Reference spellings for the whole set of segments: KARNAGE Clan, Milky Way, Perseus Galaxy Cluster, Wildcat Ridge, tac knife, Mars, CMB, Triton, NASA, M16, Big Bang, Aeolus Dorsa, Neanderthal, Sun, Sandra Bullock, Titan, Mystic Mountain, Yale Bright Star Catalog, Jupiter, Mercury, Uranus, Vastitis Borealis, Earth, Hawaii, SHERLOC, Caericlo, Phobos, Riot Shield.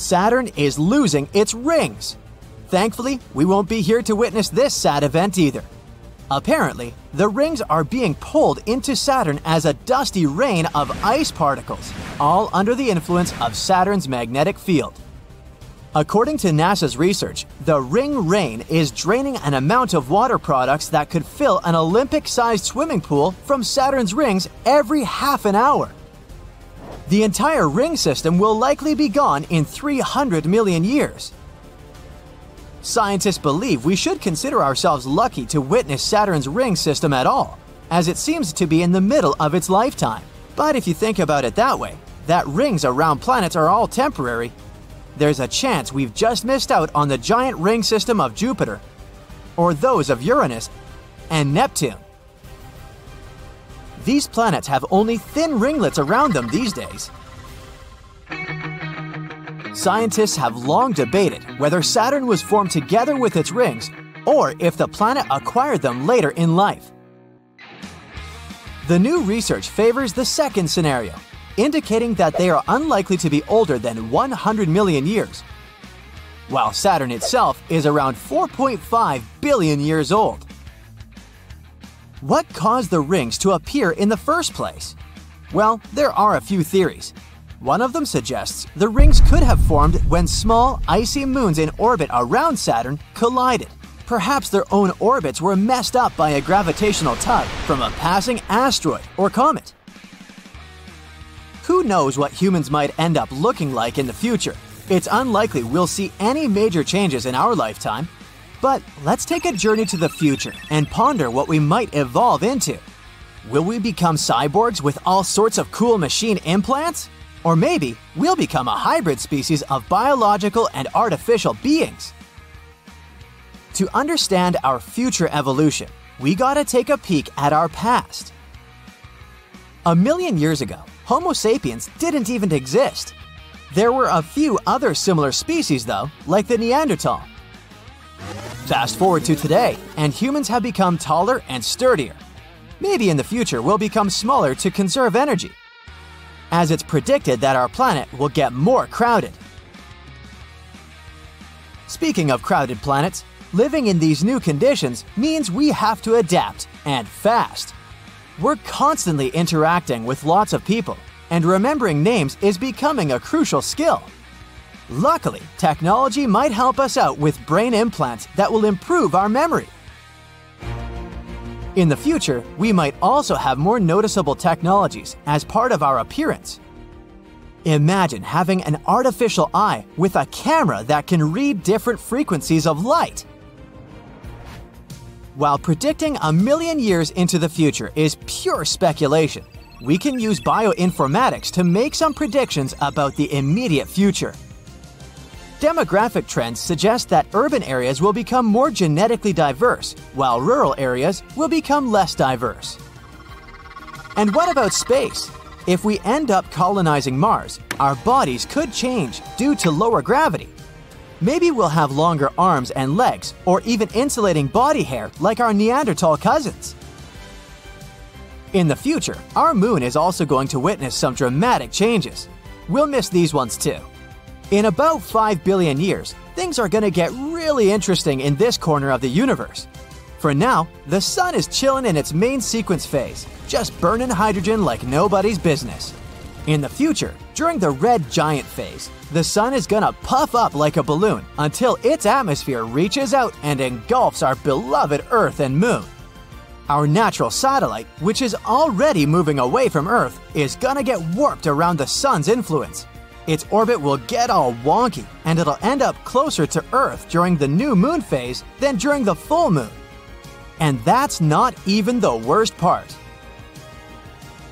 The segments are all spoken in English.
Saturn is losing its rings. Thankfully, we won't be here to witness this sad event either. Apparently, the rings are being pulled into Saturn as a dusty rain of ice particles, all under the influence of Saturn's magnetic field. According to NASA's research, the ring rain is draining an amount of water products that could fill an Olympic-sized swimming pool from Saturn's rings every half an hour. The entire ring system will likely be gone in 300 million years. Scientists believe we should consider ourselves lucky to witness Saturn's ring system at all, as it seems to be in the middle of its lifetime. But if you think about it that way, that rings around planets are all temporary, there's a chance we've just missed out on the giant ring system of Jupiter, or those of Uranus and Neptune. These planets have only thin ringlets around them these days. Scientists have long debated whether Saturn was formed together with its rings, or if the planet acquired them later in life. The new research favors the second scenario, indicating that they are unlikely to be older than 100 million years, while Saturn itself is around 4.5 billion years old. What caused the rings to appear in the first place? Well, there are a few theories. One of them suggests the rings could have formed when small, icy moons in orbit around Saturn collided. Perhaps their own orbits were messed up by a gravitational tug from a passing asteroid or comet. Who knows what humans might end up looking like in the future? It's unlikely we'll see any major changes in our lifetime. But let's take a journey to the future and ponder what we might evolve into. Will we become cyborgs with all sorts of cool machine implants? Or maybe we'll become a hybrid species of biological and artificial beings. To understand our future evolution, we gotta take a peek at our past. 1 million years ago, Homo sapiens didn't even exist. There were a few other similar species though, like the Neanderthal. Fast forward to today, and humans have become taller and sturdier. Maybe in the future we'll become smaller to conserve energy, as it's predicted that our planet will get more crowded. Speaking of crowded planets, living in these new conditions means we have to adapt, and fast. We're constantly interacting with lots of people, and remembering names is becoming a crucial skill. Luckily, technology might help us out with brain implants that will improve our memory. In the future, we might also have more noticeable technologies as part of our appearance. Imagine having an artificial eye with a camera that can read different frequencies of light. While predicting 1 million years into the future is pure speculation, we can use bioinformatics to make some predictions about the immediate future. Demographic trends suggest that urban areas will become more genetically diverse, while rural areas will become less diverse. And what about space? If we end up colonizing Mars, our bodies could change due to lower gravity. Maybe we'll have longer arms and legs, or even insulating body hair like our Neanderthal cousins. In the future, our moon is also going to witness some dramatic changes. We'll miss these ones too. In about 5 billion years, things are going to get really interesting in this corner of the universe. For now, the Sun is chilling in its main sequence phase, just burning hydrogen like nobody's business. In the future, during the red giant phase, the Sun is going to puff up like a balloon until its atmosphere reaches out and engulfs our beloved Earth and Moon. Our natural satellite, which is already moving away from Earth, is going to get warped around the Sun's influence. Its orbit will get all wonky, and it'll end up closer to Earth during the new moon phase than during the full moon. And that's not even the worst part.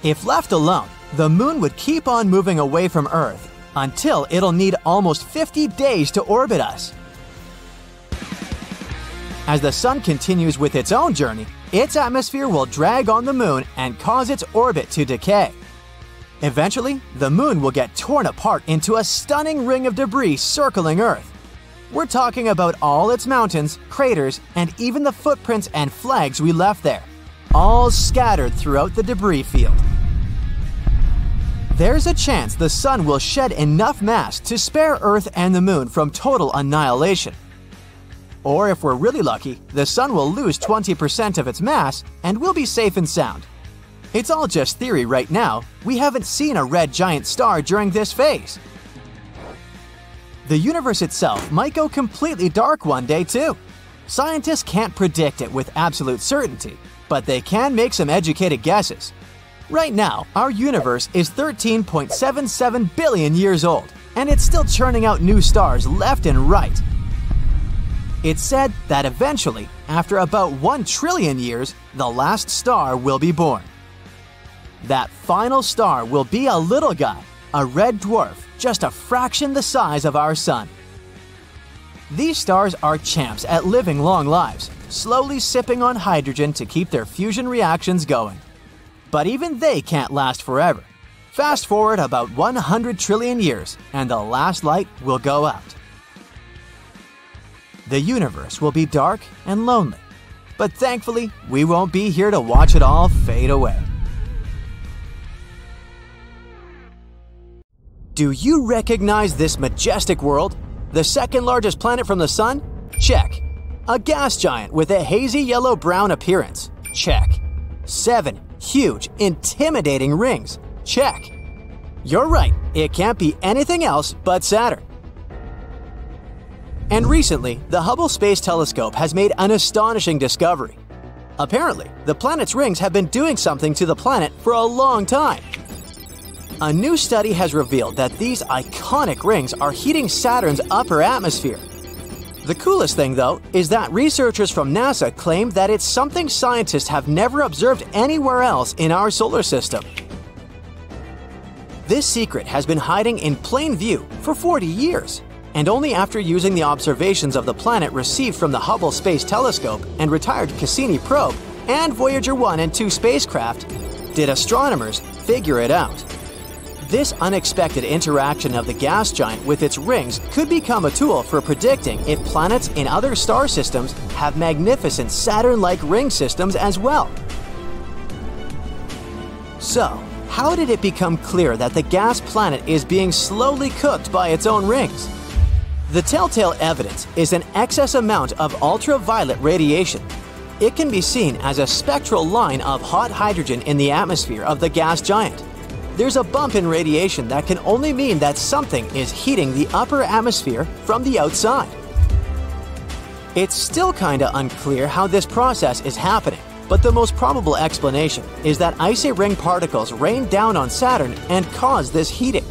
If left alone, the moon would keep on moving away from Earth until it'll need almost 50 days to orbit us. As the Sun continues with its own journey, its atmosphere will drag on the moon and cause its orbit to decay. Eventually, the moon will get torn apart into a stunning ring of debris circling Earth. We're talking about all its mountains, craters, and even the footprints and flags we left there, all scattered throughout the debris field. There's a chance the Sun will shed enough mass to spare Earth and the Moon from total annihilation. Or if we're really lucky, the Sun will lose 20% of its mass and we'll be safe and sound. It's all just theory right now. We haven't seen a red giant star during this phase. The universe itself might go completely dark one day too. Scientists can't predict it with absolute certainty, but they can make some educated guesses. Right now, our universe is 13.77 billion years old, and it's still churning out new stars left and right. It's said that eventually, after about 1 trillion years, the last star will be born. That final star will be a little guy, a red dwarf, just a fraction the size of our Sun. These stars are champs at living long lives, slowly sipping on hydrogen to keep their fusion reactions going. But even they can't last forever. Fast forward about 100 trillion years, and the last light will go out. The universe will be dark and lonely, but thankfully, we won't be here to watch it all fade away. Do you recognize this majestic world? The second largest planet from the Sun? Check. A gas giant with a hazy yellow-brown appearance? Check. 7 huge, intimidating rings? Check. You're right, it can't be anything else but Saturn. And recently, the Hubble Space Telescope has made an astonishing discovery. Apparently, the planet's rings have been doing something to the planet for a long time. A new study has revealed that these iconic rings are heating Saturn's upper atmosphere. The coolest thing, though, is that researchers from NASA claim that it's something scientists have never observed anywhere else in our solar system. This secret has been hiding in plain view for 40 years. And only after using the observations of the planet received from the Hubble Space Telescope and retired Cassini probe and Voyager 1 and 2 spacecraft did astronomers figure it out. This unexpected interaction of the gas giant with its rings could become a tool for predicting if planets in other star systems have magnificent Saturn-like ring systems as well. So, how did it become clear that the gas planet is being slowly cooked by its own rings? The telltale evidence is an excess amount of ultraviolet radiation. It can be seen as a spectral line of hot hydrogen in the atmosphere of the gas giant. There's a bump in radiation that can only mean that something is heating the upper atmosphere from the outside. It's still kinda unclear how this process is happening, but the most probable explanation is that icy ring particles rain down on Saturn and cause this heating.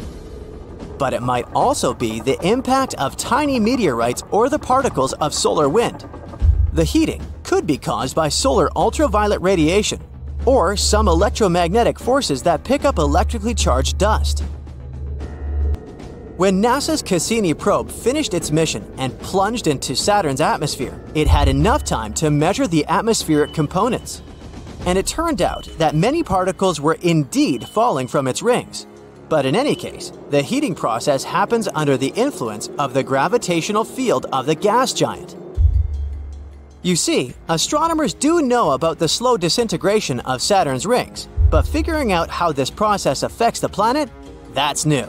But it might also be the impact of tiny meteorites or the particles of solar wind. The heating could be caused by solar ultraviolet radiation or some electromagnetic forces that pick up electrically charged dust. When NASA's Cassini probe finished its mission and plunged into Saturn's atmosphere, it had enough time to measure the atmospheric components. And it turned out that many particles were indeed falling from its rings. But in any case, the heating process happens under the influence of the gravitational field of the gas giant. You see, astronomers do know about the slow disintegration of Saturn's rings, but figuring out how this process affects the planet? That's new.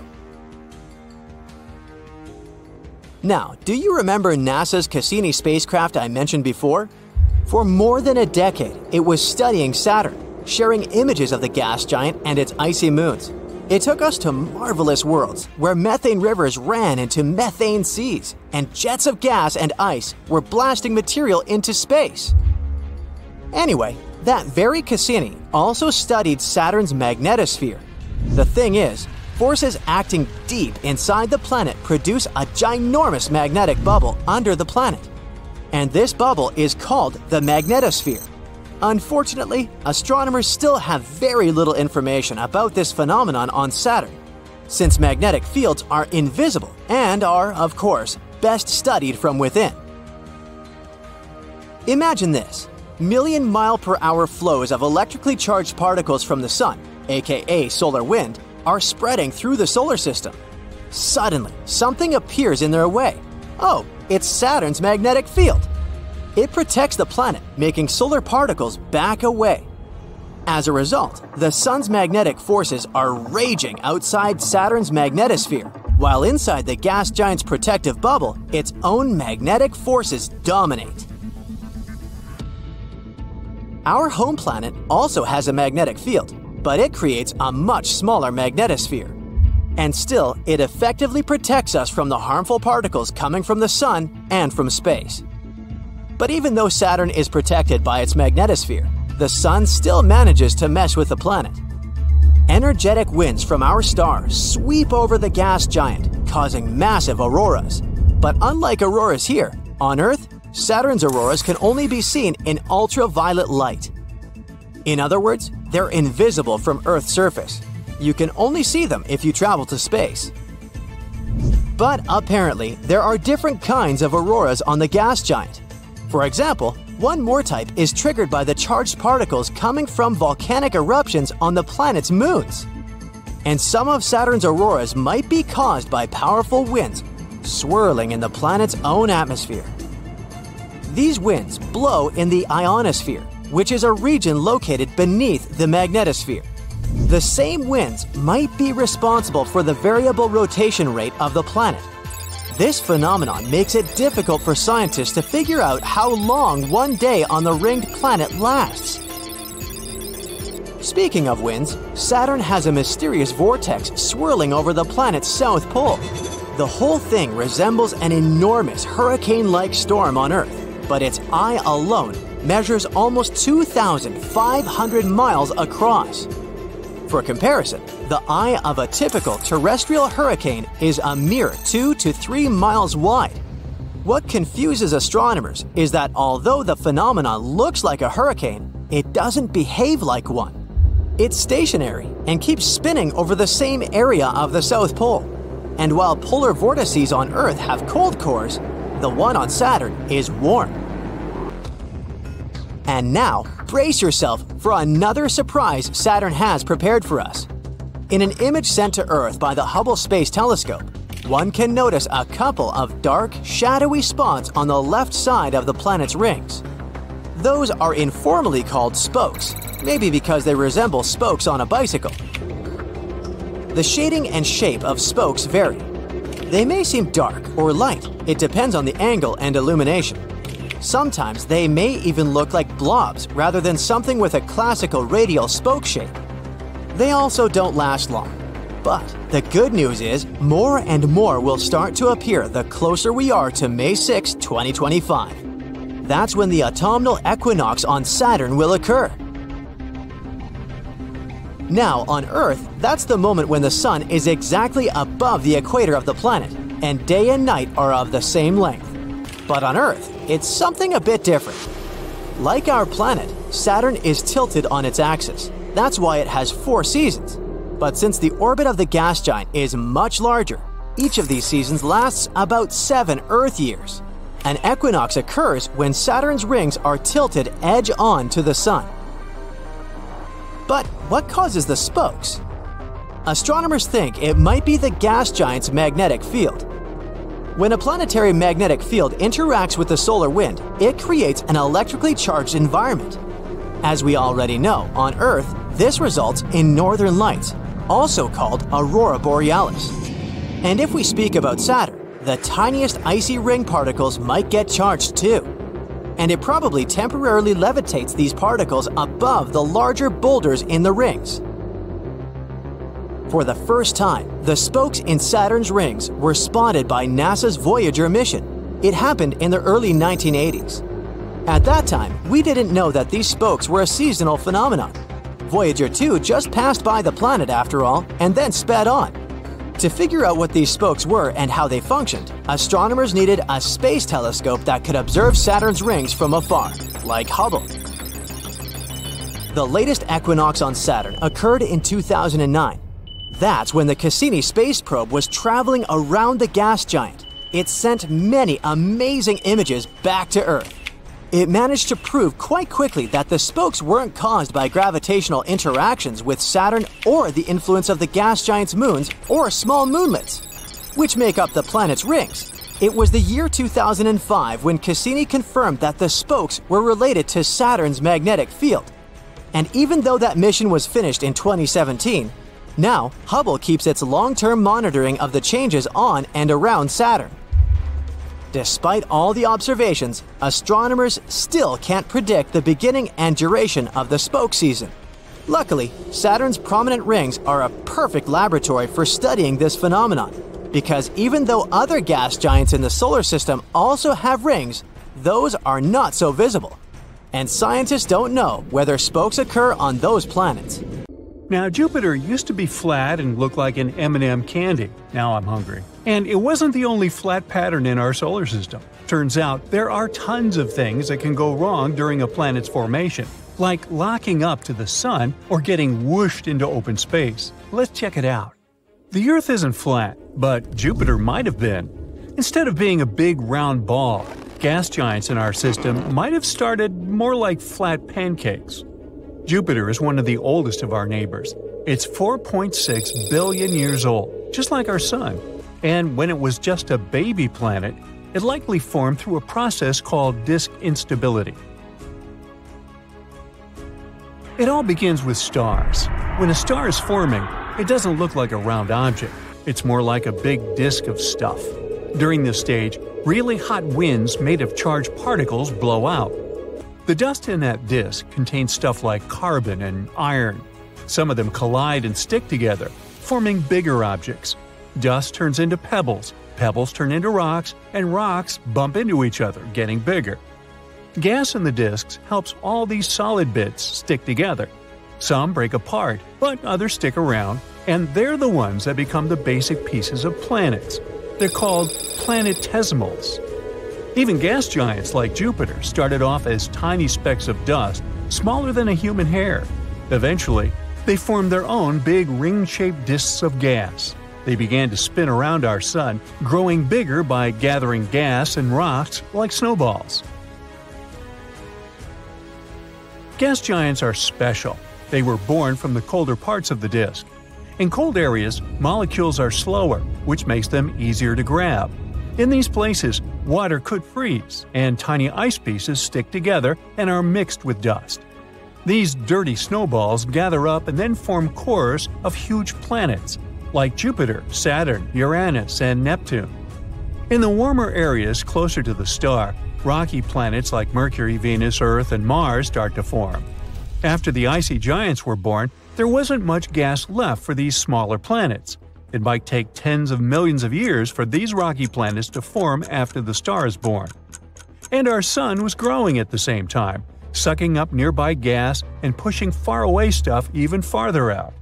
Now, do you remember NASA's Cassini spacecraft I mentioned before? For more than a decade, it was studying Saturn, sharing images of the gas giant and its icy moons. It took us to marvelous worlds where methane rivers ran into methane seas and jets of gas and ice were blasting material into space. Anyway, that very Cassini also studied Saturn's magnetosphere. The thing is, forces acting deep inside the planet produce a ginormous magnetic bubble under the planet. And this bubble is called the magnetosphere. Unfortunately, astronomers still have very little information about this phenomenon on Saturn, since magnetic fields are invisible and are, of course, best studied from within. Imagine this: million-mile-per-hour flows of electrically charged particles from the Sun, aka solar wind, are spreading through the solar system. Suddenly, something appears in their way. Oh, it's Saturn's magnetic field. It protects the planet, making solar particles back away. As a result, the Sun's magnetic forces are raging outside Saturn's magnetosphere, while inside the gas giant's protective bubble, its own magnetic forces dominate. Our home planet also has a magnetic field, but it creates a much smaller magnetosphere. And still, it effectively protects us from the harmful particles coming from the Sun and from space. But even though Saturn is protected by its magnetosphere, the Sun still manages to mess with the planet. Energetic winds from our star sweep over the gas giant, causing massive auroras. But unlike auroras here, on Earth, Saturn's auroras can only be seen in ultraviolet light. In other words, they're invisible from Earth's surface. You can only see them if you travel to space. But apparently, there are different kinds of auroras on the gas giant. For example, one more type is triggered by the charged particles coming from volcanic eruptions on the planet's moons. And some of Saturn's auroras might be caused by powerful winds swirling in the planet's own atmosphere. These winds blow in the ionosphere, which is a region located beneath the magnetosphere. The same winds might be responsible for the variable rotation rate of the planet. This phenomenon makes it difficult for scientists to figure out how long one day on the ringed planet lasts. Speaking of winds, Saturn has a mysterious vortex swirling over the planet's south pole. The whole thing resembles an enormous hurricane-like storm on Earth, but its eye alone measures almost 2,500 miles across. For comparison, the eye of a typical terrestrial hurricane is a mere 2 to 3 miles wide. What confuses astronomers is that although the phenomenon looks like a hurricane, it doesn't behave like one. It's stationary and keeps spinning over the same area of the South Pole. And while polar vortices on Earth have cold cores, the one on Saturn is warm. And now, brace yourself for another surprise Saturn has prepared for us. In an image sent to Earth by the Hubble Space Telescope, one can notice a couple of dark, shadowy spots on the left side of the planet's rings. Those are informally called spokes, maybe because they resemble spokes on a bicycle. The shading and shape of spokes vary. They may seem dark or light, it depends on the angle and illumination. Sometimes they may even look like blobs rather than something with a classical radial spoke shape. They also don't last long. But the good news is more and more will start to appear the closer we are to May 6, 2025. That's when the autumnal equinox on Saturn will occur. Now, on Earth, that's the moment when the Sun is exactly above the equator of the planet, and day and night are of the same length. But on Earth, it's something a bit different. Like our planet, Saturn is tilted on its axis. That's why it has 4 seasons. But since the orbit of the gas giant is much larger, each of these seasons lasts about 7 Earth years. An equinox occurs when Saturn's rings are tilted edge on to the Sun. But what causes the spokes? Astronomers think it might be the gas giant's magnetic field. When a planetary magnetic field interacts with the solar wind, it creates an electrically charged environment. As we already know, on Earth, this results in northern lights, also called aurora borealis. And if we speak about Saturn, the tiniest icy ring particles might get charged too. And it probably temporarily levitates these particles above the larger boulders in the rings. For the first time, the spokes in Saturn's rings were spotted by NASA's Voyager mission. It happened in the early 1980s. At that time, we didn't know that these spokes were a seasonal phenomenon. Voyager 2 just passed by the planet after all, and then sped on. To figure out what these spokes were and how they functioned, astronomers needed a space telescope that could observe Saturn's rings from afar, like Hubble. The latest equinox on Saturn occurred in 2009. That's when the Cassini space probe was traveling around the gas giant. It sent many amazing images back to Earth. It managed to prove quite quickly that the spokes weren't caused by gravitational interactions with Saturn or the influence of the gas giant's moons or small moonlets, which make up the planet's rings. It was the year 2005 when Cassini confirmed that the spokes were related to Saturn's magnetic field. And even though that mission was finished in 2017, now Hubble keeps its long-term monitoring of the changes on and around Saturn. Despite all the observations, astronomers still can't predict the beginning and duration of the spoke season. Luckily, Saturn's prominent rings are a perfect laboratory for studying this phenomenon, because even though other gas giants in the solar system also have rings, those are not so visible. And scientists don't know whether spokes occur on those planets. Now, Jupiter used to be flat and looked like an M&M candy. Now I'm hungry. And it wasn't the only flat pattern in our solar system. Turns out there are tons of things that can go wrong during a planet's formation, like locking up to the Sun or getting whooshed into open space. Let's check it out. The Earth isn't flat, but Jupiter might have been. Instead of being a big round ball, gas giants in our system might have started more like flat pancakes. Jupiter is one of the oldest of our neighbors. It's 4.6 billion years old, just like our Sun. And when it was just a baby planet, it likely formed through a process called disk instability. It all begins with stars. When a star is forming, it doesn't look like a round object. It's more like a big disk of stuff. During this stage, really hot winds made of charged particles blow out. The dust in that disk contains stuff like carbon and iron. Some of them collide and stick together, forming bigger objects. Dust turns into pebbles, pebbles turn into rocks, and rocks bump into each other, getting bigger. Gas in the disks helps all these solid bits stick together. Some break apart, but others stick around, and they're the ones that become the basic pieces of planets. They're called planetesimals. Even gas giants like Jupiter started off as tiny specks of dust, smaller than a human hair. Eventually, they formed their own big ring-shaped disks of gas. They began to spin around our Sun, growing bigger by gathering gas and rocks like snowballs. Gas giants are special. They were born from the colder parts of the disk. In cold areas, molecules are slower, which makes them easier to grab. In these places, water could freeze, and tiny ice pieces stick together and are mixed with dust. These dirty snowballs gather up and then form cores of huge planets, like Jupiter, Saturn, Uranus, and Neptune. In the warmer areas closer to the star, rocky planets like Mercury, Venus, Earth, and Mars start to form. After the icy giants were born, there wasn't much gas left for these smaller planets. It might take tens of millions of years for these rocky planets to form after the star is born. And our Sun was growing at the same time, sucking up nearby gas and pushing faraway stuff even farther out.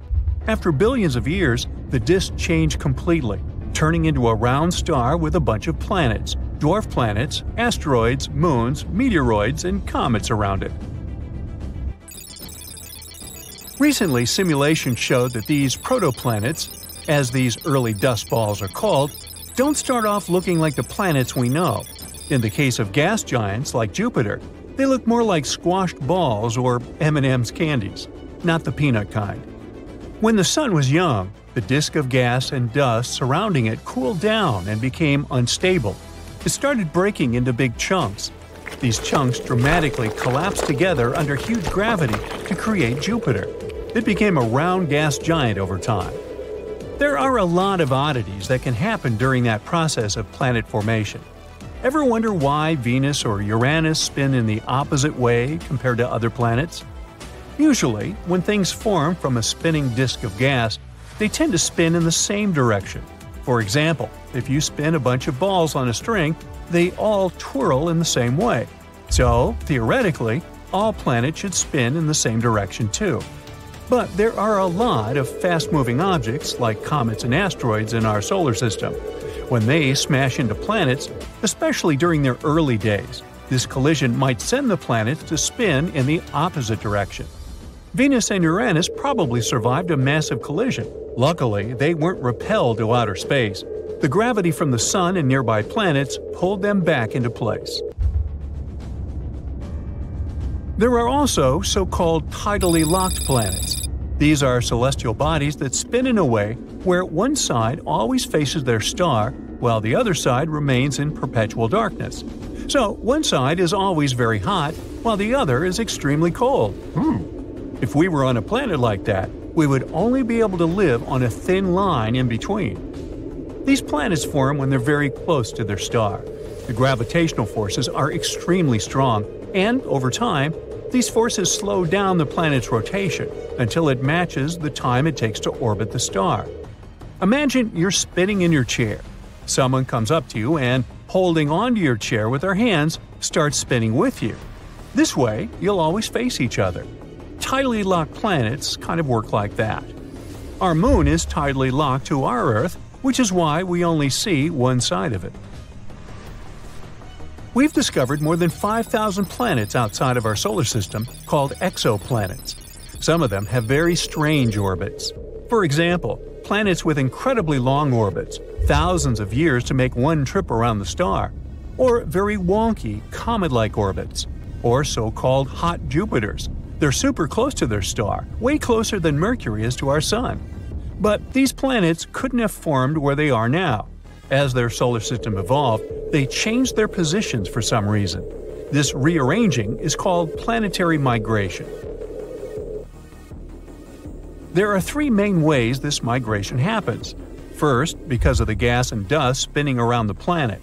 After billions of years, the disk changed completely, turning into a round star with a bunch of planets, dwarf planets, asteroids, moons, meteoroids, and comets around it. Recently, simulations showed that these protoplanets, as these early dust balls are called, don't start off looking like the planets we know. In the case of gas giants like Jupiter, they look more like squashed balls or M&M's candies, not the peanut kind. When the Sun was young, the disk of gas and dust surrounding it cooled down and became unstable. It started breaking into big chunks. These chunks dramatically collapsed together under huge gravity to create Jupiter. It became a round gas giant over time. There are a lot of oddities that can happen during that process of planet formation. Ever wonder why Venus or Uranus spin in the opposite way compared to other planets? Usually, when things form from a spinning disk of gas, they tend to spin in the same direction. For example, if you spin a bunch of balls on a string, they all twirl in the same way. So, theoretically, all planets should spin in the same direction too. But there are a lot of fast-moving objects like comets and asteroids in our solar system. When they smash into planets, especially during their early days, this collision might send the planets to spin in the opposite direction. Venus and Uranus probably survived a massive collision. Luckily, they weren't repelled to outer space. The gravity from the Sun and nearby planets pulled them back into place. There are also so-called tidally locked planets. These are celestial bodies that spin in a way where one side always faces their star, while the other side remains in perpetual darkness. So one side is always very hot, while the other is extremely cold. If we were on a planet like that, we would only be able to live on a thin line in between. These planets form when they're very close to their star. The gravitational forces are extremely strong, and over time, these forces slow down the planet's rotation until it matches the time it takes to orbit the star. Imagine you're spinning in your chair. Someone comes up to you and, holding onto your chair with their hands, starts spinning with you. This way, you'll always face each other. Tidally locked planets kind of work like that. Our Moon is tidally locked to our Earth, which is why we only see one side of it. We've discovered more than 5,000 planets outside of our solar system called exoplanets. Some of them have very strange orbits. For example, planets with incredibly long orbits, thousands of years to make one trip around the star, or very wonky, comet-like orbits, or so-called hot Jupiters. They're super close to their star, way closer than Mercury is to our Sun. But these planets couldn't have formed where they are now. As their solar system evolved, they changed their positions for some reason. This rearranging is called planetary migration. There are three main ways this migration happens. First, because of the gas and dust spinning around the planet.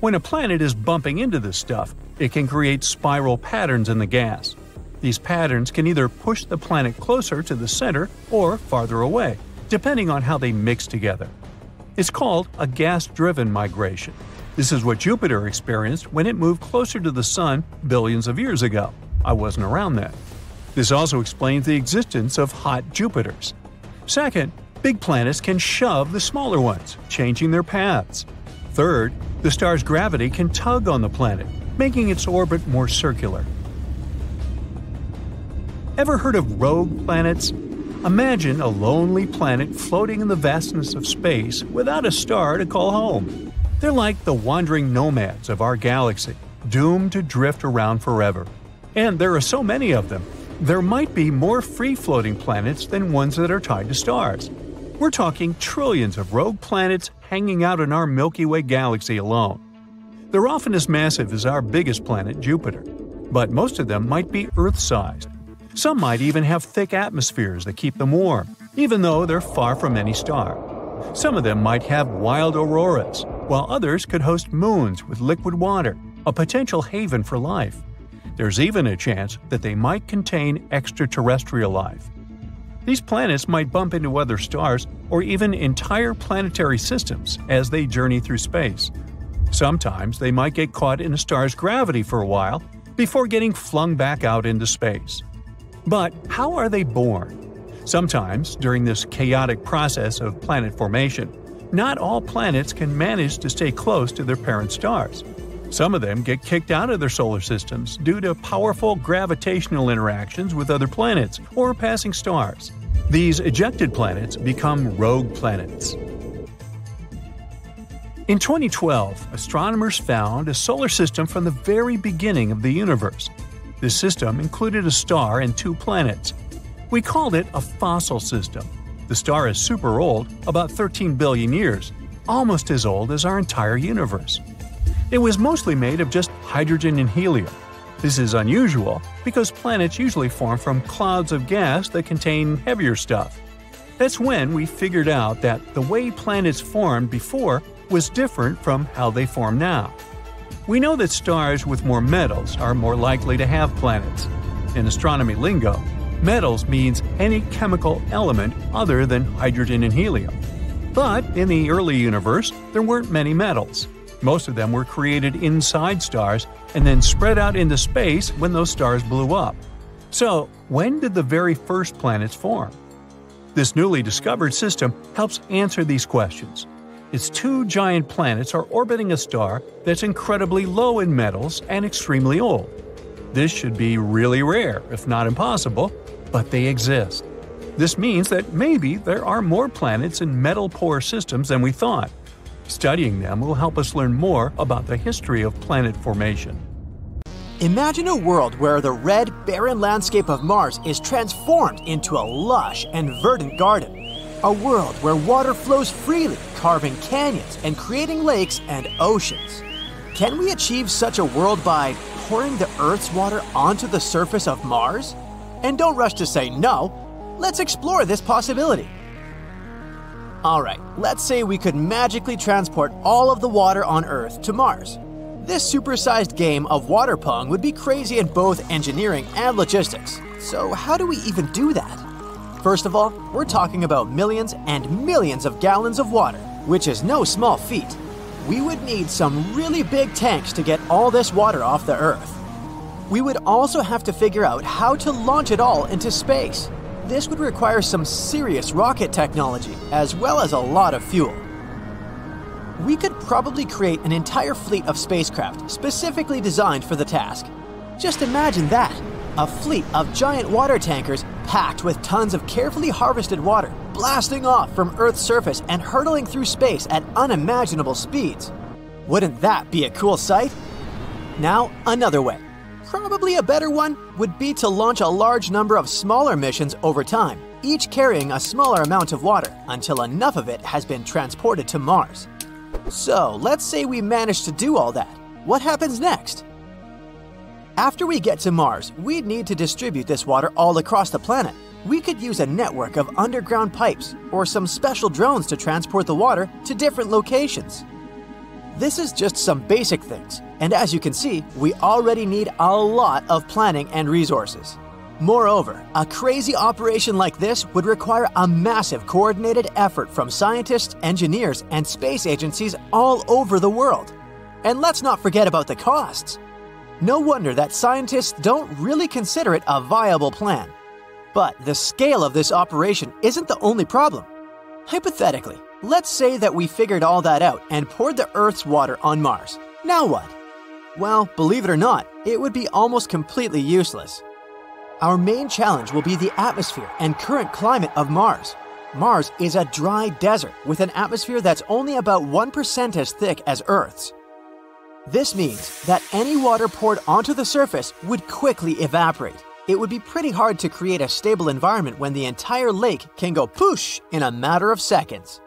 When a planet is bumping into this stuff, it can create spiral patterns in the gas. These patterns can either push the planet closer to the center or farther away, depending on how they mix together. It's called a gas-driven migration. This is what Jupiter experienced when it moved closer to the Sun billions of years ago. I wasn't around then. This also explains the existence of hot Jupiters. Second, big planets can shove the smaller ones, changing their paths. Third, the star's gravity can tug on the planet, making its orbit more circular. Ever heard of rogue planets? Imagine a lonely planet floating in the vastness of space without a star to call home. They're like the wandering nomads of our galaxy, doomed to drift around forever. And there are so many of them. There might be more free-floating planets than ones that are tied to stars. We're talking trillions of rogue planets hanging out in our Milky Way galaxy alone. They're often as massive as our biggest planet, Jupiter. But most of them might be Earth-sized. Some might even have thick atmospheres that keep them warm, even though they're far from any star. Some of them might have wild auroras, while others could host moons with liquid water, a potential haven for life. There's even a chance that they might contain extraterrestrial life. These planets might bump into other stars or even entire planetary systems as they journey through space. Sometimes they might get caught in a star's gravity for a while before getting flung back out into space. But how are they born? Sometimes, during this chaotic process of planet formation, not all planets can manage to stay close to their parent stars. Some of them get kicked out of their solar systems due to powerful gravitational interactions with other planets or passing stars. These ejected planets become rogue planets. In 2012, astronomers found a solar system from the very beginning of the universe. This system included a star and two planets. We called it a fossil system. The star is super old, about 13 billion years, almost as old as our entire universe. It was mostly made of just hydrogen and helium. This is unusual because planets usually form from clouds of gas that contain heavier stuff. That's when we figured out that the way planets formed before was different from how they form now. We know that stars with more metals are more likely to have planets. In astronomy lingo, metals means any chemical element other than hydrogen and helium. But in the early universe, there weren't many metals. Most of them were created inside stars and then spread out into space when those stars blew up. So, when did the very first planets form? This newly discovered system helps answer these questions. Its two giant planets are orbiting a star that's incredibly low in metals and extremely old. This should be really rare, if not impossible, but they exist. This means that maybe there are more planets in metal-poor systems than we thought. Studying them will help us learn more about the history of planet formation. Imagine a world where the red, barren landscape of Mars is transformed into a lush and verdant garden. A world where water flows freely, carving canyons and creating lakes and oceans. Can we achieve such a world by pouring the Earth's water onto the surface of Mars? And don't rush to say no. Let's explore this possibility. Alright, let's say we could magically transport all of the water on Earth to Mars. This supersized game of water pong would be crazy in both engineering and logistics. So how do we even do that? First of all, we're talking about millions and millions of gallons of water, which is no small feat. We would need some really big tanks to get all this water off the Earth. We would also have to figure out how to launch it all into space. This would require some serious rocket technology, as well as a lot of fuel. We could probably create an entire fleet of spacecraft specifically designed for the task. Just imagine that! A fleet of giant water tankers packed with tons of carefully harvested water, blasting off from Earth's surface and hurtling through space at unimaginable speeds. Wouldn't that be a cool sight? Now, another way. Probably a better one would be to launch a large number of smaller missions over time, each carrying a smaller amount of water until enough of it has been transported to Mars. So, let's say we manage to do all that. What happens next? After we get to Mars, we'd need to distribute this water all across the planet. We could use a network of underground pipes or some special drones to transport the water to different locations. This is just some basic things, and as you can see, we already need a lot of planning and resources. Moreover, a crazy operation like this would require a massive coordinated effort from scientists, engineers, and space agencies all over the world. And let's not forget about the costs. No wonder that scientists don't really consider it a viable plan. But the scale of this operation isn't the only problem. Hypothetically, let's say that we figured all that out and poured the Earth's water on Mars. Now what? Well, believe it or not, it would be almost completely useless. Our main challenge will be the atmosphere and current climate of Mars. Mars is a dry desert with an atmosphere that's only about 1% as thick as Earth's. This means that any water poured onto the surface would quickly evaporate. It would be pretty hard to create a stable environment when the entire lake can go poosh in a matter of seconds.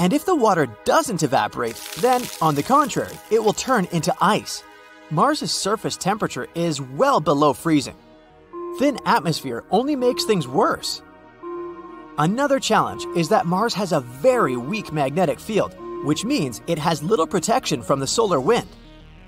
And if the water doesn't evaporate, then, on the contrary, it will turn into ice. Mars' surface temperature is well below freezing. Thin atmosphere only makes things worse. Another challenge is that Mars has a very weak magnetic field, which means it has little protection from the solar wind.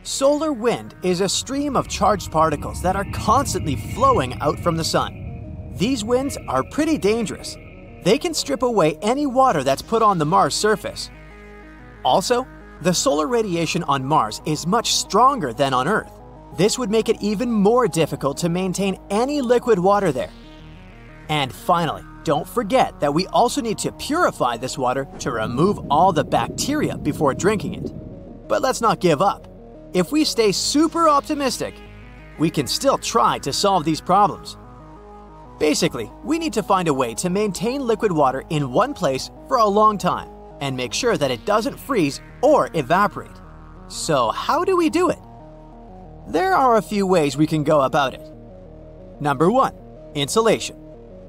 Solar wind is a stream of charged particles that are constantly flowing out from the sun. These winds are pretty dangerous. They can strip away any water that's put on the Mars surface. Also, the solar radiation on Mars is much stronger than on Earth. This would make it even more difficult to maintain any liquid water there. And finally, don't forget that we also need to purify this water to remove all the bacteria before drinking it. But let's not give up. If we stay super optimistic, we can still try to solve these problems. Basically, we need to find a way to maintain liquid water in one place for a long time and make sure that it doesn't freeze or evaporate. So how do we do it? There are a few ways we can go about it. Number 1. Insulation.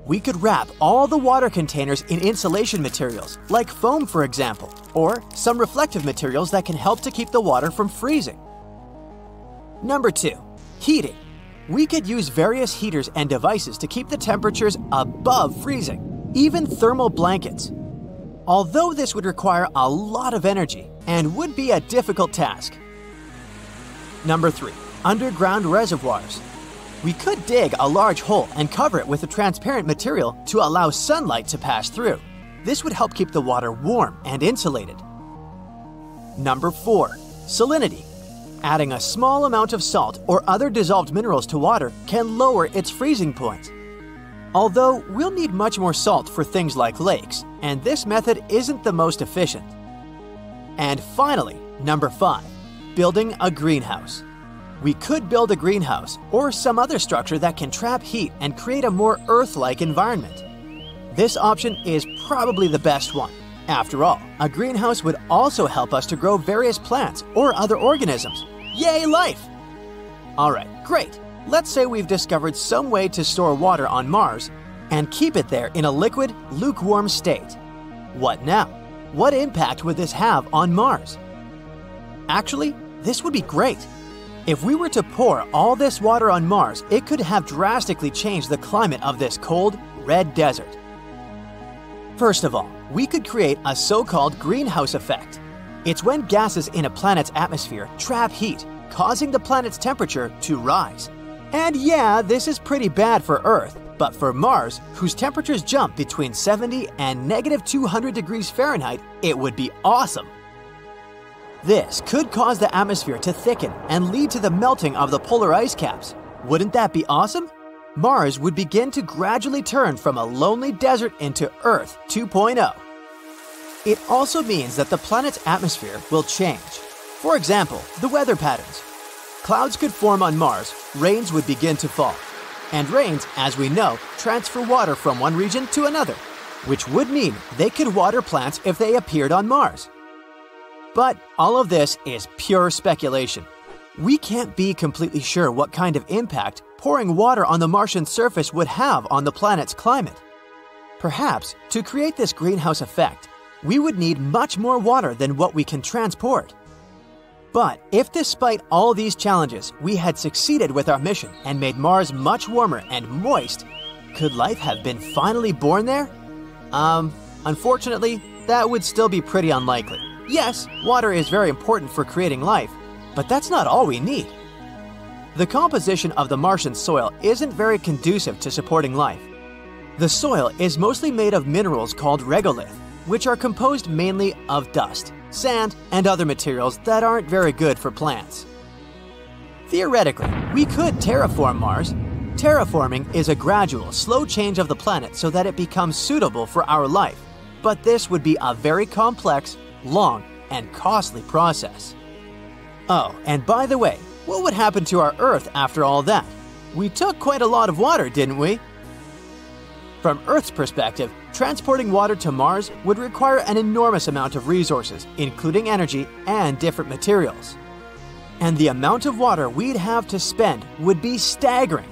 We could wrap all the water containers in insulation materials, like foam for example, or some reflective materials that can help to keep the water from freezing. Number 2. Heating. We could use various heaters and devices to keep the temperatures above freezing, even thermal blankets. Although this would require a lot of energy and would be a difficult task. Number 3. Underground reservoirs. We could dig a large hole and cover it with a transparent material to allow sunlight to pass through. This would help keep the water warm and insulated. Number 4. Salinity. Adding a small amount of salt or other dissolved minerals to water can lower its freezing point. Although, we'll need much more salt for things like lakes, and this method isn't the most efficient. And finally, number 5, building a greenhouse. We could build a greenhouse or some other structure that can trap heat and create a more Earth-like environment. This option is probably the best one. After all, a greenhouse would also help us to grow various plants or other organisms. Yay, life! Alright, great. Let's say we've discovered some way to store water on Mars and keep it there in a liquid, lukewarm state. What now? What impact would this have on Mars? Actually, this would be great. If we were to pour all this water on Mars, it could have drastically changed the climate of this cold, red desert. First of all, we could create a so-called greenhouse effect. It's when gases in a planet's atmosphere trap heat, causing the planet's temperature to rise. And yeah, this is pretty bad for Earth, but for Mars, whose temperatures jump between 70 and -200 degrees Fahrenheit, it would be awesome. This could cause the atmosphere to thicken and lead to the melting of the polar ice caps. Wouldn't that be awesome? Mars would begin to gradually turn from a lonely desert into Earth 2.0. It also means that the planet's atmosphere will change. For example, the weather patterns. Clouds could form on Mars, rains would begin to fall. And rains, as we know, transfer water from one region to another, which would mean they could water plants if they appeared on Mars. But all of this is pure speculation. We can't be completely sure what kind of impact pouring water on the Martian surface would have on the planet's climate. Perhaps, to create this greenhouse effect, we would need much more water than what we can transport. But if despite all these challenges, we had succeeded with our mission and made Mars much warmer and moist, could life have been finally born there? Unfortunately, that would still be pretty unlikely. Yes, water is very important for creating life, but that's not all we need. The composition of the Martian soil isn't very conducive to supporting life. The soil is mostly made of minerals called regolith, which are composed mainly of dust, sand, and other materials that aren't very good for plants. Theoretically, we could terraform Mars. Terraforming is a gradual, slow change of the planet so that it becomes suitable for our life, but this would be a very complex, long, and costly process. Oh, and by the way, what would happen to our Earth after all that? We took quite a lot of water, didn't we? From Earth's perspective, transporting water to Mars would require an enormous amount of resources, including energy and different materials. And the amount of water we'd have to spend would be staggering.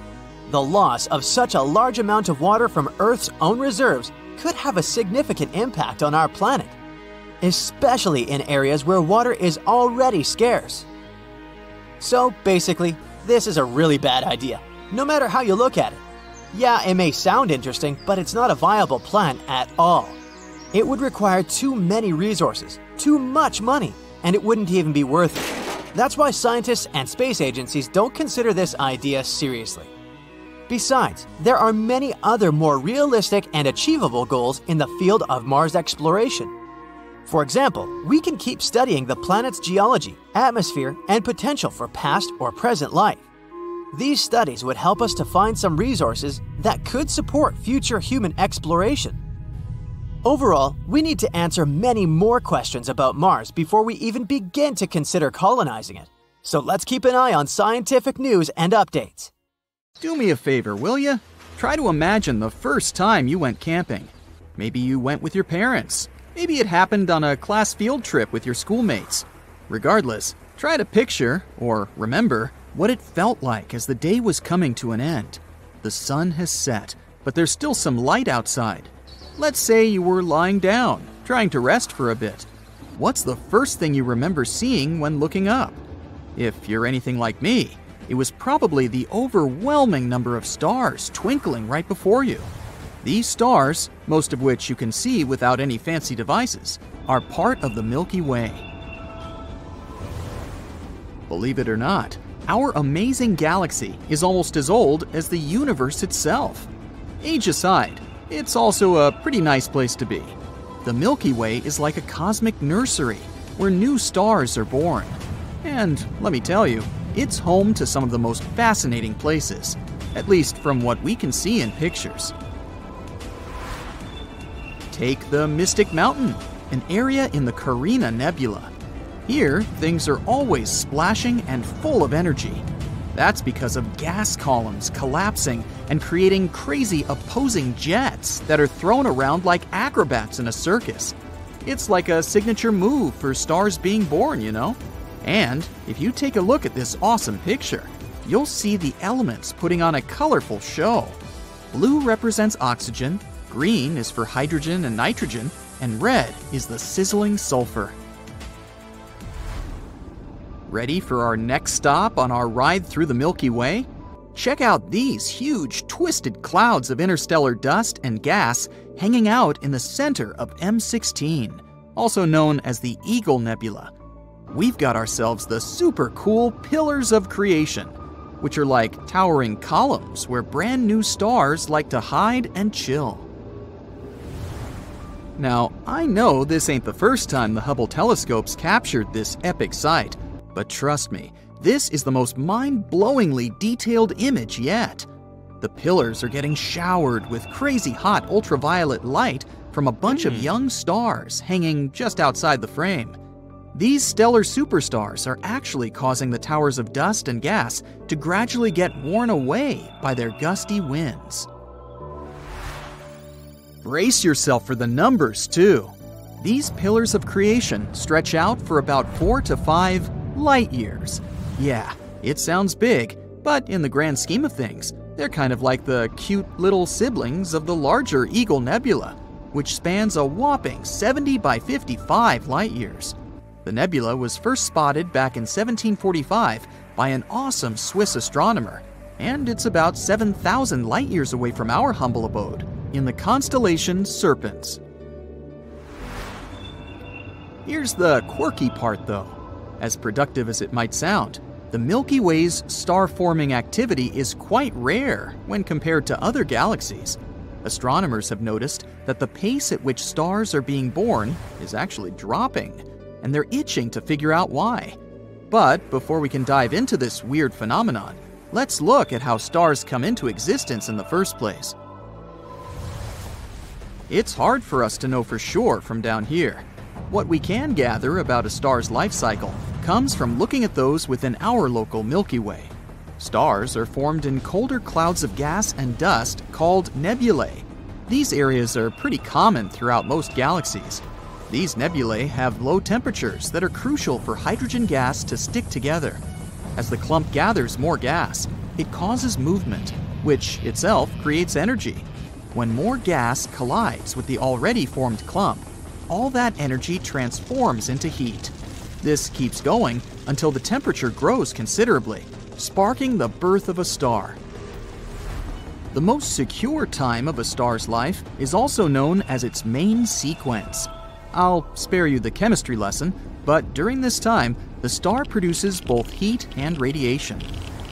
The loss of such a large amount of water from Earth's own reserves could have a significant impact on our planet, especially in areas where water is already scarce. So basically, this is a really bad idea, no matter how you look at it. Yeah, it may sound interesting, but it's not a viable plan at all. It would require too many resources, too much money, and it wouldn't even be worth it. That's why scientists and space agencies don't consider this idea seriously. Besides, there are many other more realistic and achievable goals in the field of Mars exploration. For example, we can keep studying the planet's geology, atmosphere, and potential for past or present life. These studies would help us to find some resources that could support future human exploration. Overall, we need to answer many more questions about Mars before we even begin to consider colonizing it. So let's keep an eye on scientific news and updates. Do me a favor, will you? Try to imagine the first time you went camping. Maybe you went with your parents. Maybe it happened on a class field trip with your schoolmates. Regardless, try to picture, or remember, what it felt like as the day was coming to an end. The sun has set, but there's still some light outside. Let's say you were lying down, trying to rest for a bit. What's the first thing you remember seeing when looking up? If you're anything like me, it was probably the overwhelming number of stars twinkling right before you. These stars, most of which you can see without any fancy devices, are part of the Milky Way. Believe it or not, our amazing galaxy is almost as old as the universe itself. Age aside, it's also a pretty nice place to be. The Milky Way is like a cosmic nursery where new stars are born. And let me tell you, it's home to some of the most fascinating places, at least from what we can see in pictures. Take the Mystic Mountain, an area in the Carina Nebula. Here, things are always splashing and full of energy. That's because of gas columns collapsing and creating crazy opposing jets that are thrown around like acrobats in a circus. It's like a signature move for stars being born, you know? And if you take a look at this awesome picture, you'll see the elements putting on a colorful show. Blue represents oxygen, green is for hydrogen and nitrogen, and red is the sizzling sulfur. Ready for our next stop on our ride through the Milky Way? Check out these huge, twisted clouds of interstellar dust and gas hanging out in the center of M16, also known as the Eagle Nebula. We've got ourselves the super cool Pillars of Creation, which are like towering columns where brand new stars like to hide and chill. Now, I know this ain't the first time the Hubble telescopes captured this epic sight, but trust me, this is the most mind-blowingly detailed image yet. The pillars are getting showered with crazy hot ultraviolet light from a bunch of young stars hanging just outside the frame. These stellar superstars are actually causing the towers of dust and gas to gradually get worn away by their gusty winds. Brace yourself for the numbers, too. These Pillars of Creation stretch out for about 4 to 5 light years. Yeah, it sounds big, but in the grand scheme of things, they're kind of like the cute little siblings of the larger Eagle Nebula, which spans a whopping 70 by 55 light years. The nebula was first spotted back in 1745 by an awesome Swiss astronomer, and it's about 7,000 light years away from our humble abode, in the constellation Serpents. Here's the quirky part, though. As productive as it might sound, the Milky Way's star-forming activity is quite rare when compared to other galaxies. Astronomers have noticed that the pace at which stars are being born is actually dropping, and they're itching to figure out why. But before we can dive into this weird phenomenon, let's look at how stars come into existence in the first place. It's hard for us to know for sure from down here. What we can gather about a star's life cycle comes from looking at those within our local Milky Way. Stars are formed in colder clouds of gas and dust called nebulae. These areas are pretty common throughout most galaxies. These nebulae have low temperatures that are crucial for hydrogen gas to stick together. As the clump gathers more gas, it causes movement, which itself creates energy. When more gas collides with the already formed clump, all that energy transforms into heat. This keeps going until the temperature grows considerably, sparking the birth of a star. The most secure time of a star's life is also known as its main sequence. I'll spare you the chemistry lesson, but during this time, the star produces both heat and radiation.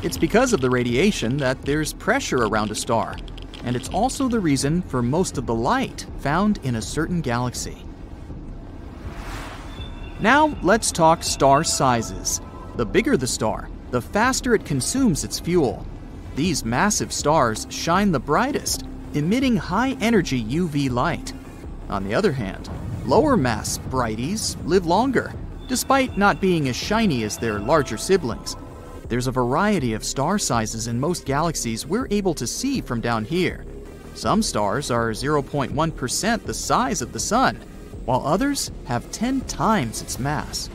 It's because of the radiation that there's pressure around a star, and it's also the reason for most of the light found in a certain galaxy. Now let's talk star sizes. The bigger the star, the faster it consumes its fuel. These massive stars shine the brightest, emitting high-energy UV light. On the other hand, lower mass brighties live longer, despite not being as shiny as their larger siblings. There's a variety of star sizes in most galaxies we're able to see from down here. Some stars are 0.1% the size of the Sun, while others have 10 times its mass.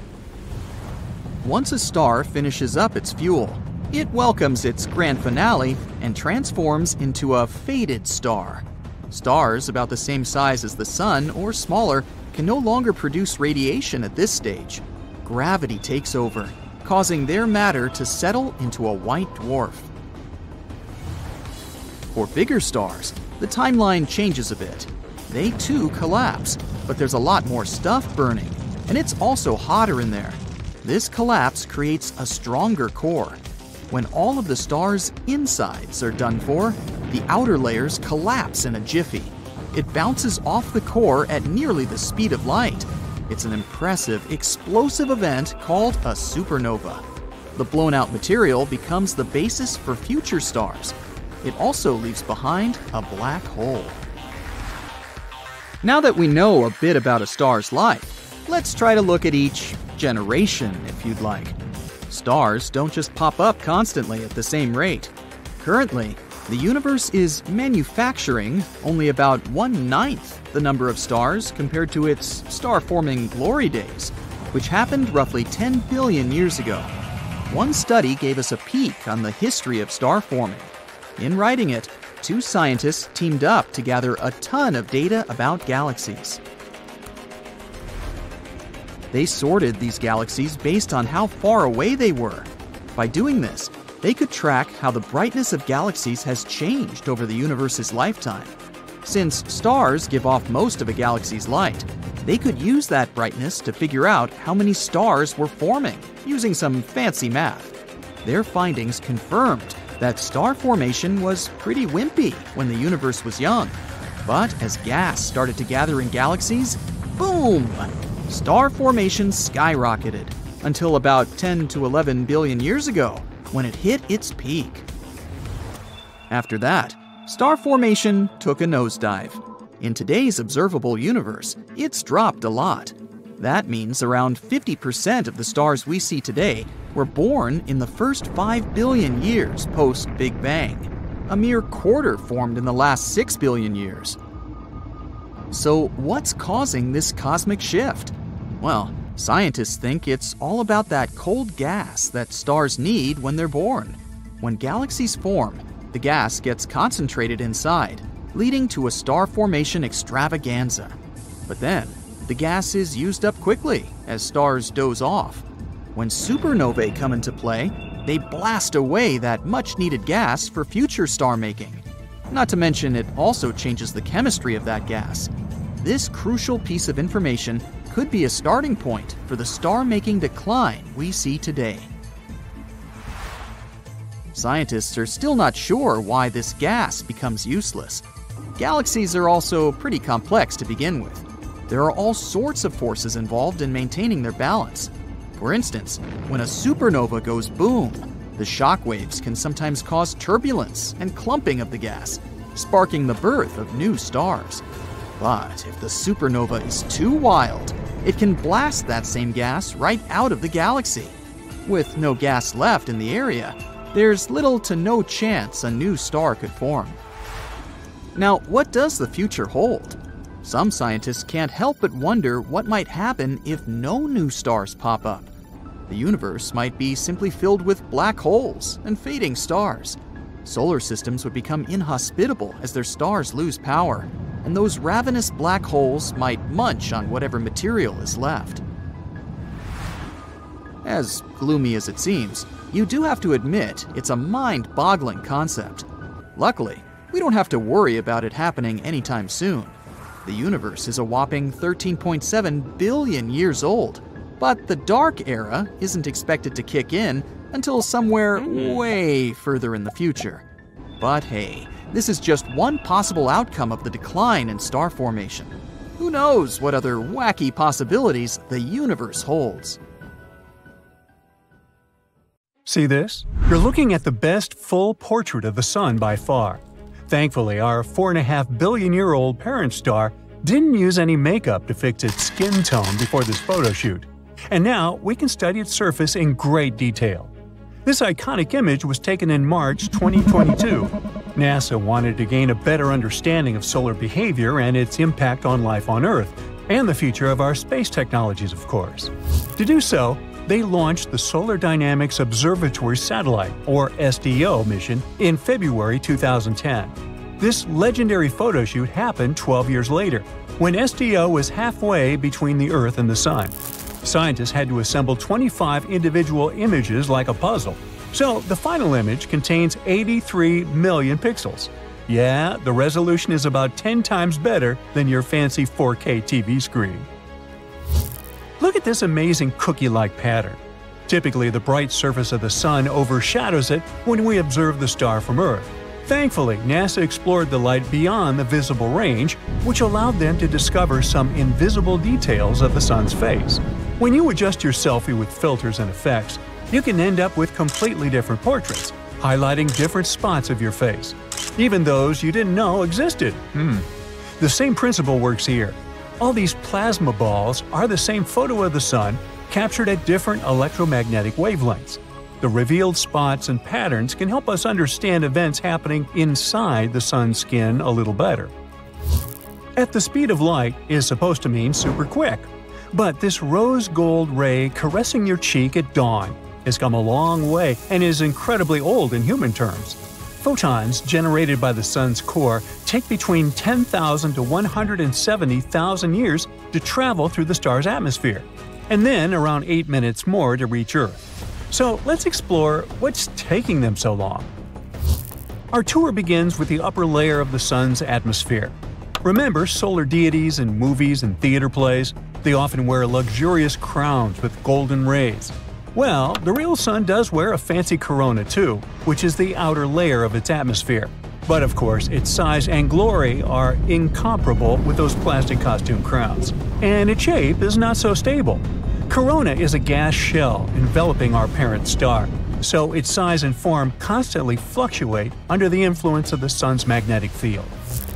Once a star finishes up its fuel, it welcomes its grand finale and transforms into a faded star. Stars about the same size as the Sun or smaller can no longer produce radiation at this stage. Gravity takes over, causing their matter to settle into a white dwarf. For bigger stars, the timeline changes a bit. They too collapse, but there's a lot more stuff burning, and it's also hotter in there. This collapse creates a stronger core. When all of the star's insides are done for, the outer layers collapse in a jiffy. It bounces off the core at nearly the speed of light. It's an impressive, explosive event called a supernova. The blown-out material becomes the basis for future stars. It also leaves behind a black hole. Now that we know a bit about a star's life, let's try to look at each generation, if you'd like. Stars don't just pop up constantly at the same rate. Currently, the universe is manufacturing only about 1/9 the number of stars compared to its star-forming glory days, which happened roughly 10 billion years ago. One study gave us a peek on the history of star forming. In writing it, two scientists teamed up to gather a ton of data about galaxies. They sorted these galaxies based on how far away they were. By doing this, they could track how the brightness of galaxies has changed over the universe's lifetime. Since stars give off most of a galaxy's light, they could use that brightness to figure out how many stars were forming, using some fancy math. Their findings confirmed that star formation was pretty wimpy when the universe was young. But as gas started to gather in galaxies, boom! Star formation skyrocketed until about 10 to 11 billion years ago, when it hit its peak. After that, star formation took a nosedive. In today's observable universe, it's dropped a lot. That means around 50% of the stars we see today were born in the first 5 billion years post Big Bang. A mere quarter formed in the last 6 billion years. So what's causing this cosmic shift? Well, scientists think it's all about that cold gas that stars need when they're born. When galaxies form, the gas gets concentrated inside, leading to a star formation extravaganza. But then, the gas is used up quickly as stars doze off. When supernovae come into play, they blast away that much-needed gas for future star making. Not to mention, it also changes the chemistry of that gas. This crucial piece of information could be a starting point for the star-making decline we see today. Scientists are still not sure why this gas becomes useless. Galaxies are also pretty complex to begin with. There are all sorts of forces involved in maintaining their balance. For instance, when a supernova goes boom, the shock waves can sometimes cause turbulence and clumping of the gas, sparking the birth of new stars. But if the supernova is too wild, it can blast that same gas right out of the galaxy. With no gas left in the area, there's little to no chance a new star could form. Now, what does the future hold? Some scientists can't help but wonder what might happen if no new stars pop up. The universe might be simply filled with black holes and fading stars. Solar systems would become inhospitable as their stars lose power, and those ravenous black holes might munch on whatever material is left. As gloomy as it seems, you do have to admit it's a mind-boggling concept. Luckily, we don't have to worry about it happening anytime soon. The universe is a whopping 13.7 billion years old. But the dark era isn't expected to kick in until somewhere way further in the future. But hey, this is just one possible outcome of the decline in star formation. Who knows what other wacky possibilities the universe holds? See this? You're looking at the best full portrait of the Sun by far. Thankfully, our 4.5 billion-year-old parent star didn't use any makeup to fix its skin tone before this photo shoot. And now, we can study its surface in great detail. This iconic image was taken in March 2022. NASA wanted to gain a better understanding of solar behavior and its impact on life on Earth, and the future of our space technologies, of course. To do so, they launched the Solar Dynamics Observatory Satellite, or SDO, mission in February 2010. This legendary photo shoot happened 12 years later, when SDO was halfway between the Earth and the Sun. Scientists had to assemble 25 individual images like a puzzle. So the final image contains 83 million pixels. Yeah, the resolution is about 10 times better than your fancy 4K TV screen. Look at this amazing cookie-like pattern. Typically, the bright surface of the Sun overshadows it when we observe the star from Earth. Thankfully, NASA explored the light beyond the visible range, which allowed them to discover some invisible details of the Sun's face. When you adjust your selfie with filters and effects, you can end up with completely different portraits, highlighting different spots of your face, even those you didn't know existed. The same principle works here. All these plasma balls are the same photo of the Sun, captured at different electromagnetic wavelengths. The revealed spots and patterns can help us understand events happening inside the Sun's skin a little better. At the speed of light is supposed to mean super quick. But this rose-gold ray caressing your cheek at dawn has come a long way and is incredibly old in human terms. Photons generated by the Sun's core take between 10,000 to 170,000 years to travel through the star's atmosphere. and then around 8 minutes more to reach Earth. So let's explore what's taking them so long. Our tour begins with the upper layer of the Sun's atmosphere. Remember solar deities in movies and theater plays? They often wear luxurious crowns with golden rays. Well, the real Sun does wear a fancy corona too, which is the outer layer of its atmosphere. But of course, its size and glory are incomparable with those plastic costume crowns. And its shape is not so stable. Corona is a gas shell enveloping our parent star, so its size and form constantly fluctuate under the influence of the Sun's magnetic field.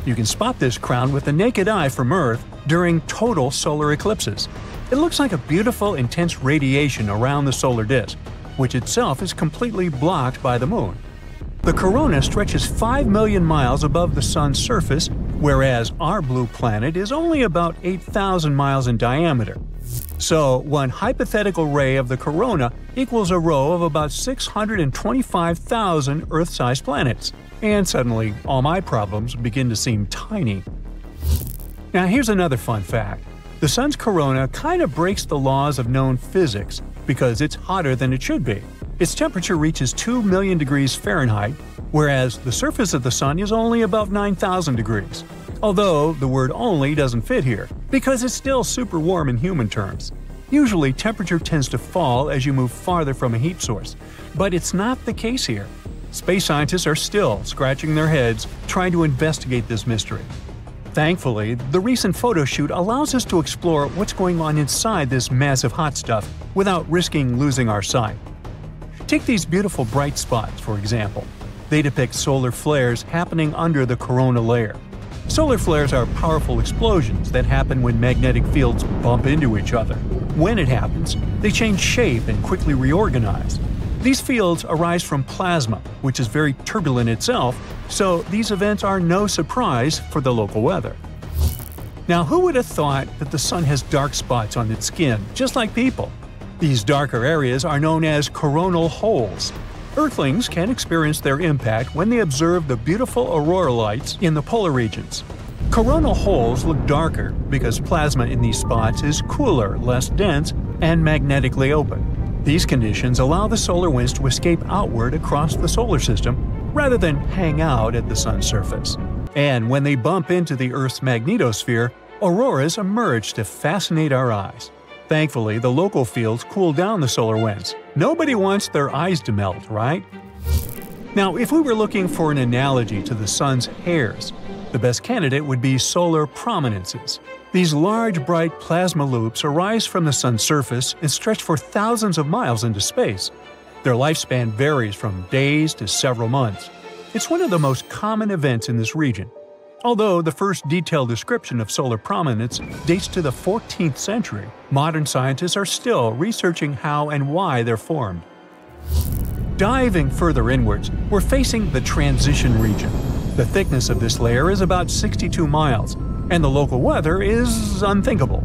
You can spot this crown with the naked eye from Earth during total solar eclipses. It looks like a beautiful, intense radiation around the solar disk, which itself is completely blocked by the Moon. The corona stretches 5 million miles above the Sun's surface, whereas our blue planet is only about 8,000 miles in diameter. So, one hypothetical ray of the corona equals a row of about 625,000 Earth-sized planets. And suddenly, all my problems begin to seem tiny. Now, here's another fun fact. The Sun's corona kind of breaks the laws of known physics because it's hotter than it should be. Its temperature reaches 2 million degrees Fahrenheit, whereas the surface of the Sun is only about 9,000 degrees. Although the word "only" doesn't fit here, because it's still super warm in human terms. Usually, temperature tends to fall as you move farther from a heat source, but it's not the case here. Space scientists are still scratching their heads trying to investigate this mystery. Thankfully, the recent photo shoot allows us to explore what's going on inside this massive hot stuff without risking losing our sight. Take these beautiful bright spots, for example. They depict solar flares happening under the corona layer. Solar flares are powerful explosions that happen when magnetic fields bump into each other. When it happens, they change shape and quickly reorganize. These fields arise from plasma, which is very turbulent itself, so these events are no surprise for the local weather. Now, who would have thought that the Sun has dark spots on its skin, just like people? These darker areas are known as coronal holes. Earthlings can experience their impact when they observe the beautiful aurora lights in the polar regions. Coronal holes look darker because plasma in these spots is cooler, less dense, and magnetically open. These conditions allow the solar winds to escape outward across the solar system rather than hang out at the Sun's surface. And when they bump into the Earth's magnetosphere, auroras emerge to fascinate our eyes. Thankfully, the local fields cool down the solar winds. Nobody wants their eyes to melt, right? Now, if we were looking for an analogy to the Sun's hairs, the best candidate would be solar prominences. These large, bright plasma loops arise from the Sun's surface and stretch for thousands of miles into space. Their lifespan varies from days to several months. It's one of the most common events in this region, although the first detailed description of solar prominence dates to the 14th century. Modern scientists are still researching how and why they're formed. Diving further inwards, we're facing the transition region. The thickness of this layer is about 62 miles. And the local weather is unthinkable.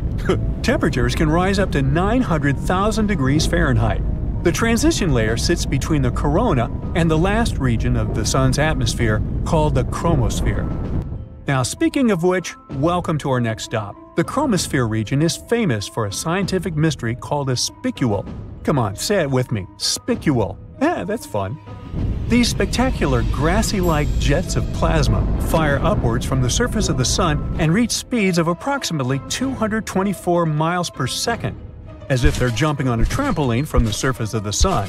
Temperatures can rise up to 900,000 degrees Fahrenheit. The transition layer sits between the corona and the last region of the Sun's atmosphere, called the chromosphere. Now, speaking of which, welcome to our next stop. The chromosphere region is famous for a scientific mystery called a spicule. Come on, say it with me, spicule. Yeah, that's fun. These spectacular grassy-like jets of plasma fire upwards from the surface of the Sun and reach speeds of approximately 224 miles per second, as if they're jumping on a trampoline from the surface of the Sun.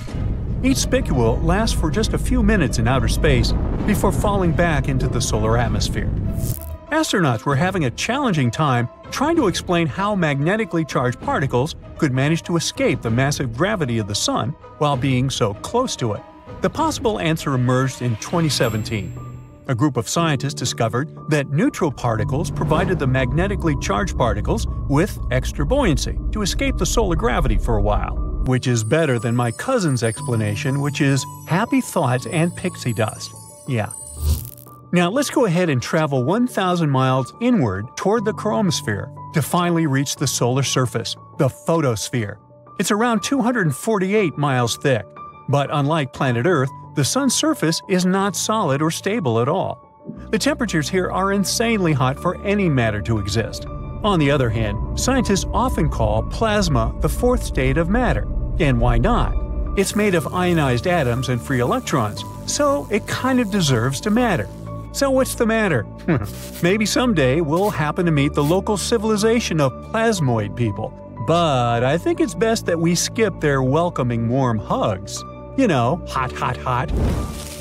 Each spicule lasts for just a few minutes in outer space before falling back into the solar atmosphere. Astronauts were having a challenging time trying to explain how magnetically charged particles could manage to escape the massive gravity of the Sun while being so close to it. The possible answer emerged in 2017. A group of scientists discovered that neutral particles provided the magnetically charged particles with extra buoyancy to escape the solar gravity for a while, which is better than my cousin's explanation, which is happy thoughts and pixie dust. Yeah. Now let's go ahead and travel 1,000 miles inward toward the chromosphere to finally reach the solar surface, the photosphere. It's around 248 miles thick. But unlike planet Earth, the Sun's surface is not solid or stable at all. The temperatures here are insanely hot for any matter to exist. On the other hand, scientists often call plasma the fourth state of matter. And why not? It's made of ionized atoms and free electrons, so it kind of deserves to matter. So what's the matter? Maybe someday we'll happen to meet the local civilization of plasmoid people. But I think it's best that we skip their welcoming warm hugs. You know, hot, hot, hot.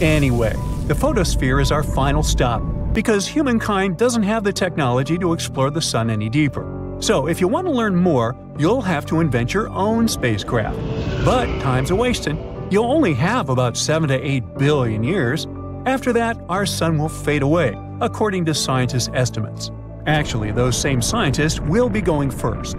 Anyway, the photosphere is our final stop, because humankind doesn't have the technology to explore the Sun any deeper. So if you want to learn more, you'll have to invent your own spacecraft. But time's a-wasting. You'll only have about 7 to 8 billion years. After that, our Sun will fade away, according to scientists' estimates. Actually, those same scientists will be going first.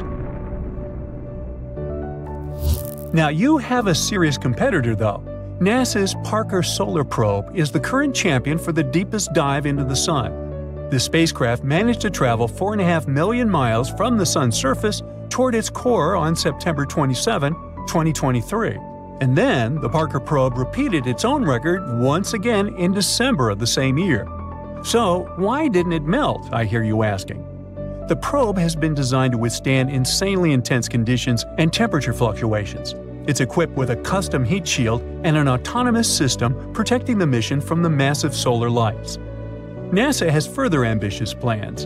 Now, you have a serious competitor, though. NASA's Parker Solar Probe is the current champion for the deepest dive into the Sun. The spacecraft managed to travel 4.5 million miles from the Sun's surface toward its core on September 27, 2023. And then, the Parker probe repeated its own record once again in December of the same year. So, why didn't it melt, I hear you asking? The probe has been designed to withstand insanely intense conditions and temperature fluctuations. It's equipped with a custom heat shield and an autonomous system protecting the mission from the massive solar lights. NASA has further ambitious plans.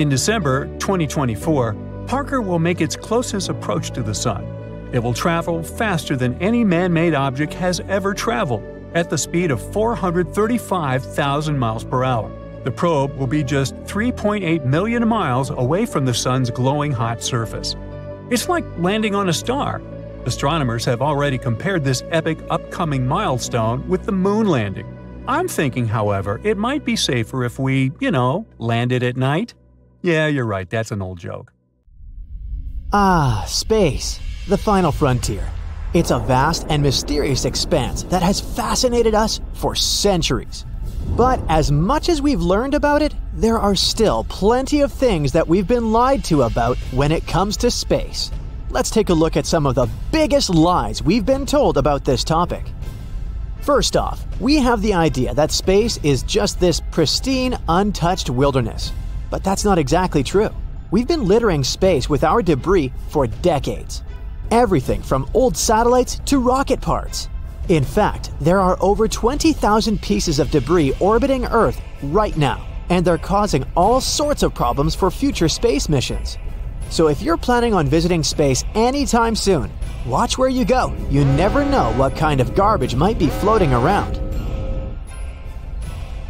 In December 2024, Parker will make its closest approach to the Sun. It will travel faster than any man-made object has ever traveled, at the speed of 435,000 miles per hour. The probe will be just 3.8 million miles away from the Sun's glowing hot surface. It's like landing on a star. Astronomers have already compared this epic upcoming milestone with the moon landing. I'm thinking, however, it might be safer if we, you know, landed at night. Yeah, you're right, that's an old joke. Ah, space. The final frontier. It's a vast and mysterious expanse that has fascinated us for centuries. But as much as we've learned about it, there are still plenty of things that we've been lied to about when it comes to space. Let's take a look at some of the biggest lies we've been told about this topic. First off, we have the idea that space is just this pristine, untouched wilderness. But that's not exactly true. We've been littering space with our debris for decades. Everything from old satellites to rocket parts. In fact, there are over 20,000 pieces of debris orbiting Earth right now, and they're causing all sorts of problems for future space missions. So if you're planning on visiting space anytime soon, watch where you go. You never know what kind of garbage might be floating around.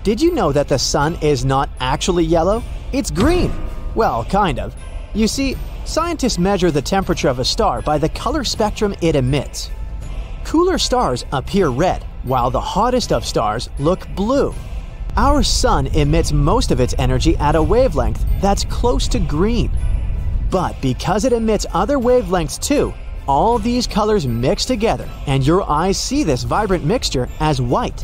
Did you know that the Sun is not actually yellow? It's green. Well, kind of. You see, scientists measure the temperature of a star by the color spectrum it emits. Cooler stars appear red, while the hottest of stars look blue. Our Sun emits most of its energy at a wavelength that's close to green. But because it emits other wavelengths too, all these colors mix together, and your eyes see this vibrant mixture as white.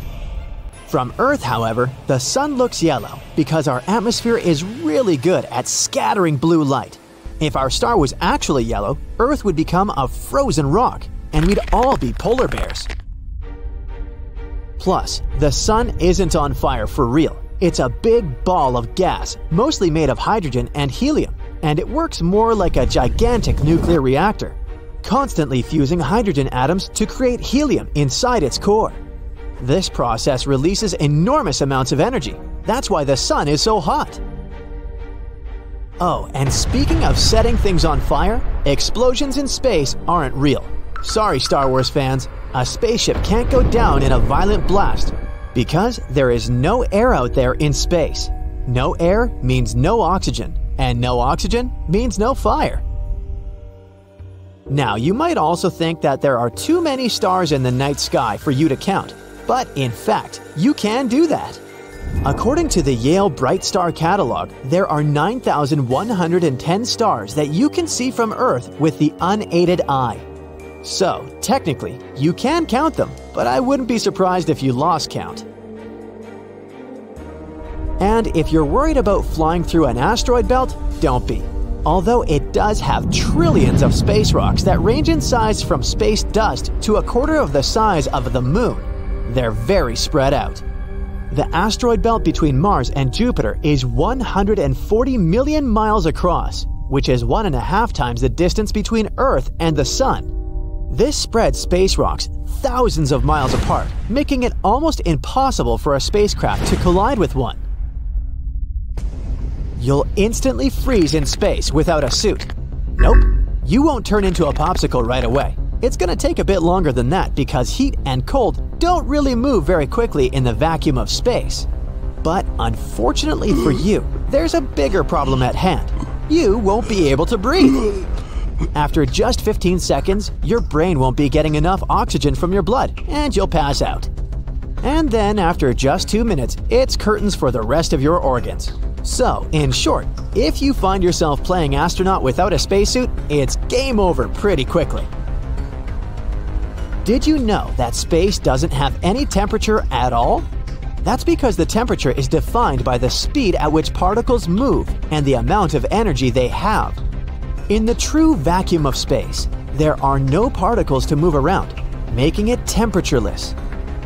From Earth, however, the Sun looks yellow because our atmosphere is really good at scattering blue light. If our star was actually yellow, Earth would become a frozen rock, and we'd all be polar bears. Plus, the Sun isn't on fire for real. It's a big ball of gas, mostly made of hydrogen and helium, and it works more like a gigantic nuclear reactor, constantly fusing hydrogen atoms to create helium inside its core. This process releases enormous amounts of energy. That's why the Sun is so hot. Oh, and speaking of setting things on fire, explosions in space aren't real. Sorry, Star Wars fans, a spaceship can't go down in a violent blast because there is no air out there in space. No air means no oxygen, and no oxygen means no fire. Now, you might also think that there are too many stars in the night sky for you to count, but in fact, you can do that. According to the Yale Bright Star Catalog, there are 9,110 stars that you can see from Earth with the unaided eye. So, technically, you can count them, but I wouldn't be surprised if you lost count. And if you're worried about flying through an asteroid belt, don't be. Although it does have trillions of space rocks that range in size from space dust to 1/4 of the size of the Moon, they're very spread out. The asteroid belt between Mars and Jupiter is 140 million miles across, which is 1.5 times the distance between Earth and the Sun. This spreads space rocks thousands of miles apart, making it almost impossible for a spacecraft to collide with one. You'll instantly freeze in space without a suit. Nope, you won't turn into a popsicle right away. It's gonna take a bit longer than that because heat and cold don't really move very quickly in the vacuum of space. But unfortunately for you, there's a bigger problem at hand. You won't be able to breathe. After just 15 seconds, your brain won't be getting enough oxygen from your blood, and you'll pass out. And then after just 2 minutes, it's curtains for the rest of your organs. So, in short, if you find yourself playing astronaut without a spacesuit, it's game over pretty quickly. Did you know that space doesn't have any temperature at all? That's because the temperature is defined by the speed at which particles move and the amount of energy they have. In the true vacuum of space, there are no particles to move around, making it temperatureless.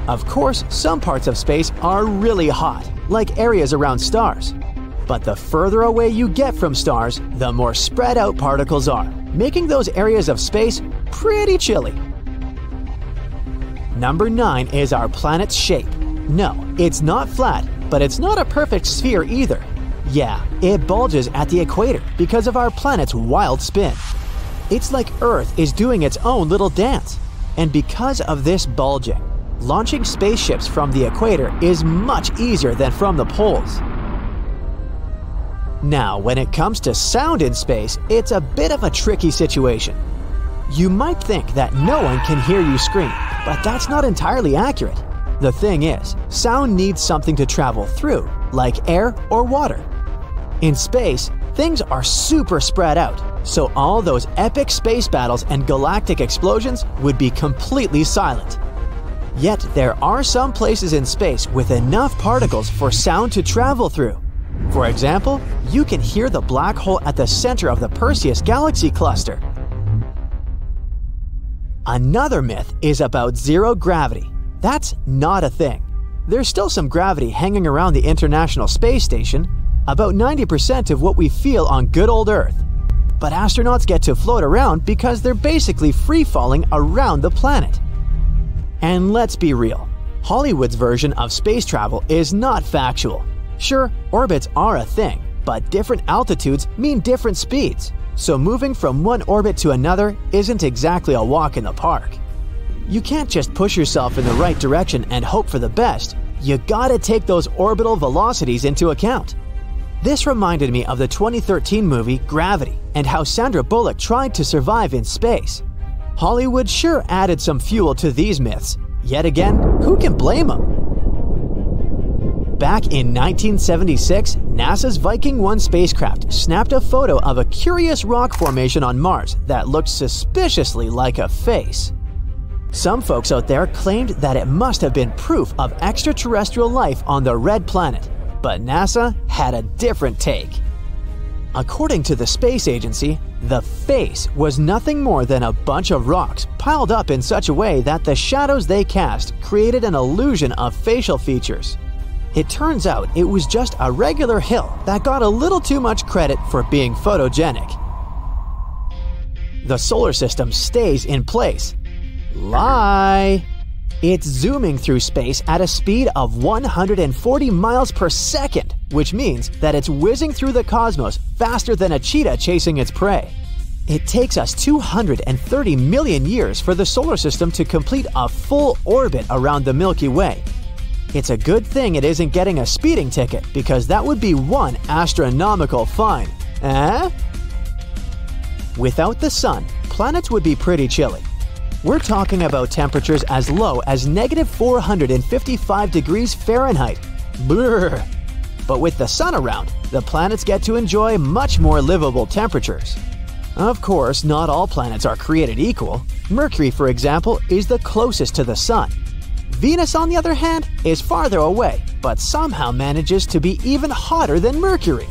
Of course, some parts of space are really hot, like areas around stars. But the further away you get from stars, the more spread out particles are, making those areas of space pretty chilly. Number 9 is our planet's shape. No, it's not flat, but it's not a perfect sphere either. Yeah, it bulges at the equator because of our planet's wild spin. It's like Earth is doing its own little dance. And because of this bulging, launching spaceships from the equator is much easier than from the poles. Now, when it comes to sound in space, it's a bit of a tricky situation. You might think that no one can hear you scream, but that's not entirely accurate. The thing is, sound needs something to travel through, like air or water. In space, things are super spread out, so all those epic space battles and galactic explosions would be completely silent. Yet there are some places in space with enough particles for sound to travel through. For example, you can hear the black hole at the center of the Perseus galaxy cluster. Another myth is about zero gravity. That's not a thing. There's still some gravity hanging around the International Space Station, about 90% of what we feel on good old Earth. But astronauts get to float around because they're basically free-falling around the planet. And let's be real, Hollywood's version of space travel is not factual. Sure, orbits are a thing, but different altitudes mean different speeds, so moving from one orbit to another isn't exactly a walk in the park. You can't just push yourself in the right direction and hope for the best. You gotta take those orbital velocities into account. This reminded me of the 2013 movie Gravity and how Sandra Bullock tried to survive in space. Hollywood sure added some fuel to these myths. Yet again, who can blame them? Back in 1976, NASA's Viking 1 spacecraft snapped a photo of a curious rock formation on Mars that looked suspiciously like a face. Some folks out there claimed that it must have been proof of extraterrestrial life on the red planet, but NASA had a different take. According to the space agency, the face was nothing more than a bunch of rocks piled up in such a way that the shadows they cast created an illusion of facial features. It turns out it was just a regular hill that got a little too much credit for being photogenic. The solar system stays in place. Lie! It's zooming through space at a speed of 140 miles per second, which means that it's whizzing through the cosmos faster than a cheetah chasing its prey. It takes us 230 million years for the solar system to complete a full orbit around the Milky Way. It's a good thing it isn't getting a speeding ticket, because that would be one astronomical fine. Eh? Without the sun, planets would be pretty chilly. We're talking about temperatures as low as -455 degrees Fahrenheit. Brr. But with the sun around, the planets get to enjoy much more livable temperatures. Of course, not all planets are created equal. Mercury, for example, is the closest to the sun. Venus, on the other hand, is farther away, but somehow manages to be even hotter than Mercury.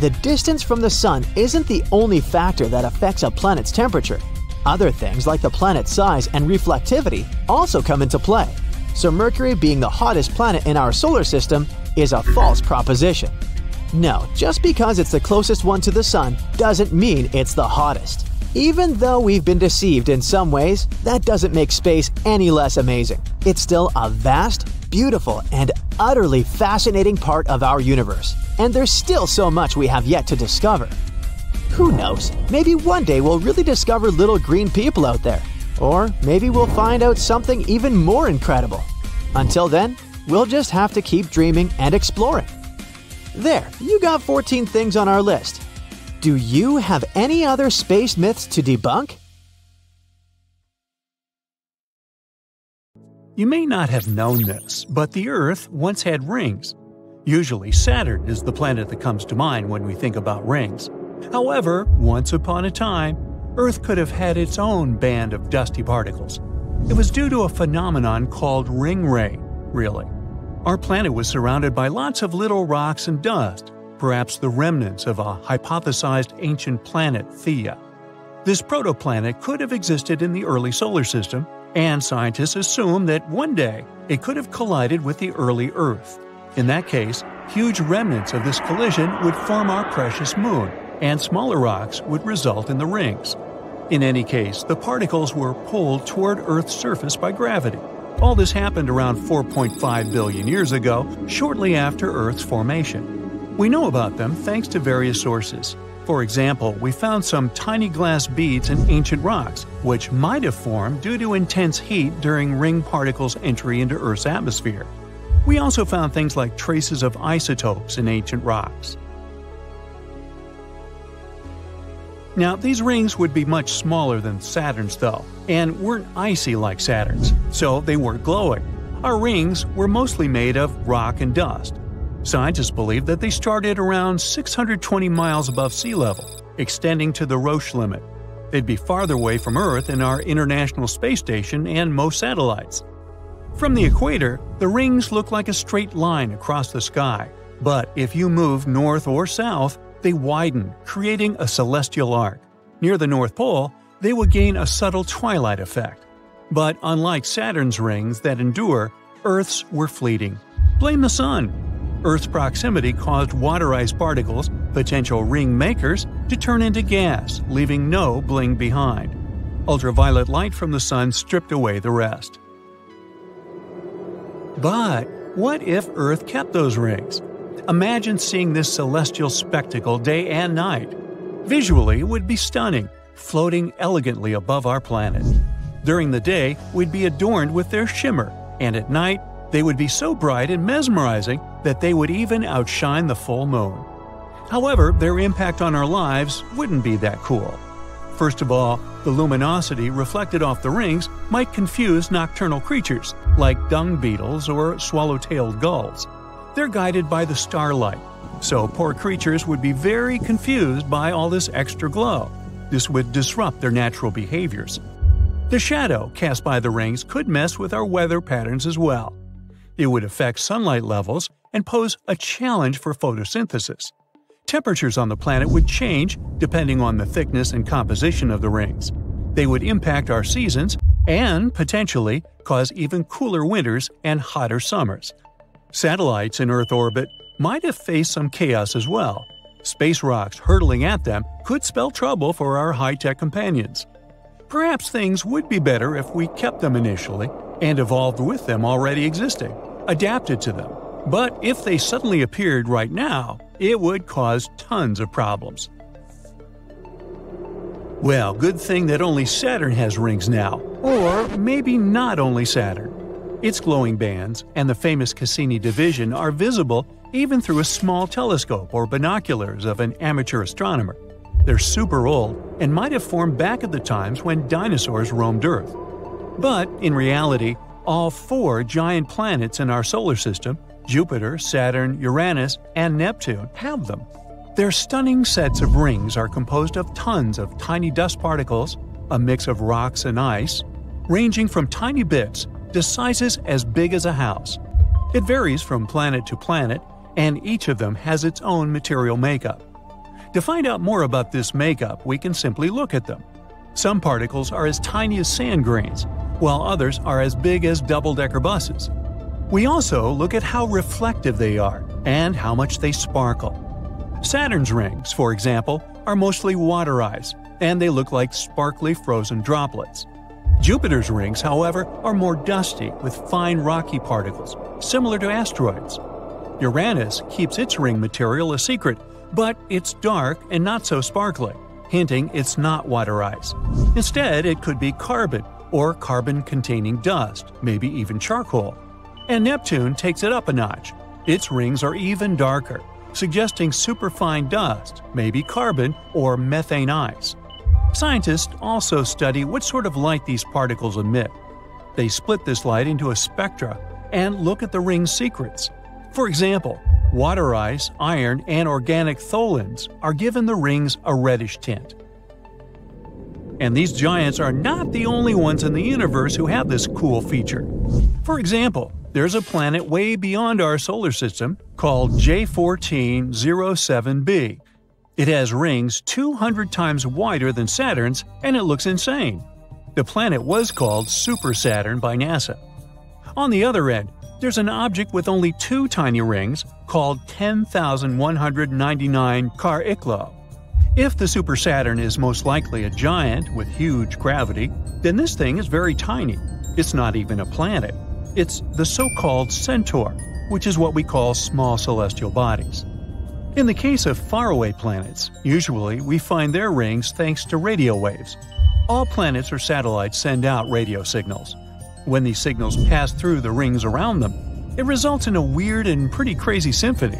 The distance from the sun isn't the only factor that affects a planet's temperature. Other things like the planet's size and reflectivity also come into play. So Mercury being the hottest planet in our solar system is a false proposition. No, just because it's the closest one to the Sun doesn't mean it's the hottest. Even though we've been deceived in some ways, that doesn't make space any less amazing. It's still a vast, beautiful, and utterly fascinating part of our universe. And there's still so much we have yet to discover. Who knows? Maybe one day we'll really discover little green people out there. Or maybe we'll find out something even more incredible. Until then, we'll just have to keep dreaming and exploring. There, you got 14 things on our list. Do you have any other space myths to debunk? You may not have known this, but the Earth once had rings. Usually Saturn is the planet that comes to mind when we think about rings. However, once upon a time, Earth could have had its own band of dusty particles. It was due to a phenomenon called ring rain, really. Our planet was surrounded by lots of little rocks and dust, perhaps the remnants of a hypothesized ancient planet, Theia. This protoplanet could have existed in the early solar system, and scientists assume that one day it could have collided with the early Earth. In that case, huge remnants of this collision would form our precious moon, and smaller rocks would result in the rings. In any case, the particles were pulled toward Earth's surface by gravity. All this happened around 4.5 billion years ago, shortly after Earth's formation. We know about them thanks to various sources. For example, we found some tiny glass beads in ancient rocks, which might have formed due to intense heat during ring particles' entry into Earth's atmosphere. We also found things like traces of isotopes in ancient rocks. Now, these rings would be much smaller than Saturn's, though, and weren't icy like Saturn's, so they weren't glowing. Our rings were mostly made of rock and dust. Scientists believe that they started around 620 miles above sea level, extending to the Roche limit. They'd be farther away from Earth than our International Space Station and most satellites. From the equator, the rings look like a straight line across the sky, but if you move north or south, they widen, creating a celestial arc. Near the North Pole, they would gain a subtle twilight effect. But unlike Saturn's rings that endure, Earth's were fleeting. Blame the Sun! Earth's proximity caused water ice particles, potential ring makers, to turn into gas, leaving no bling behind. Ultraviolet light from the Sun stripped away the rest. But what if Earth kept those rings? Imagine seeing this celestial spectacle day and night. Visually, it would be stunning, floating elegantly above our planet. During the day, we'd be adorned with their shimmer, and at night, they would be so bright and mesmerizing that they would even outshine the full moon. However, their impact on our lives wouldn't be that cool. First of all, the luminosity reflected off the rings might confuse nocturnal creatures like dung beetles or swallow-tailed gulls. They're guided by the starlight, so poor creatures would be very confused by all this extra glow. This would disrupt their natural behaviors. The shadow cast by the rings could mess with our weather patterns as well. It would affect sunlight levels and pose a challenge for photosynthesis. Temperatures on the planet would change depending on the thickness and composition of the rings. They would impact our seasons and, potentially, cause even cooler winters and hotter summers. Satellites in Earth orbit might have faced some chaos as well. Space rocks hurtling at them could spell trouble for our high-tech companions. Perhaps things would be better if we kept them initially and evolved with them already existing, adapted to them. But if they suddenly appeared right now, it would cause tons of problems. Well, good thing that only Saturn has rings now, or maybe not only Saturn. Its glowing bands and the famous Cassini division are visible even through a small telescope or binoculars of an amateur astronomer. They're super old and might have formed back at the times when dinosaurs roamed Earth. But in reality, all four giant planets in our solar system – Jupiter, Saturn, Uranus, and Neptune – have them. Their stunning sets of rings are composed of tons of tiny dust particles, a mix of rocks and ice, ranging from tiny bits to sizes as big as a house. It varies from planet to planet, and each of them has its own material makeup. To find out more about this makeup, we can simply look at them. Some particles are as tiny as sand grains, while others are as big as double-decker buses. We also look at how reflective they are and how much they sparkle. Saturn's rings, for example, are mostly water ice, and they look like sparkly frozen droplets. Jupiter's rings, however, are more dusty with fine rocky particles, similar to asteroids. Uranus keeps its ring material a secret, but it's dark and not so sparkly, hinting it's not water ice. Instead, it could be carbon or carbon-containing dust, maybe even charcoal. And Neptune takes it up a notch. Its rings are even darker, suggesting superfine dust, maybe carbon or methane ice. Scientists also study what sort of light these particles emit. They split this light into a spectra and look at the ring's secrets. For example, water ice, iron, and organic tholins are given the rings a reddish tint. And these giants are not the only ones in the universe who have this cool feature. For example, there's a planet way beyond our solar system called J1407b. It has rings 200 times wider than Saturn's, and it looks insane. The planet was called Super Saturn by NASA. On the other end, there's an object with only two tiny rings called 10,199 Caericlo. If the Super Saturn is most likely a giant with huge gravity, then this thing is very tiny. It's not even a planet. It's the so-called Centaur, which is what we call small celestial bodies. In the case of faraway planets, usually we find their rings thanks to radio waves. All planets or satellites send out radio signals. When these signals pass through the rings around them, it results in a weird and pretty crazy symphony.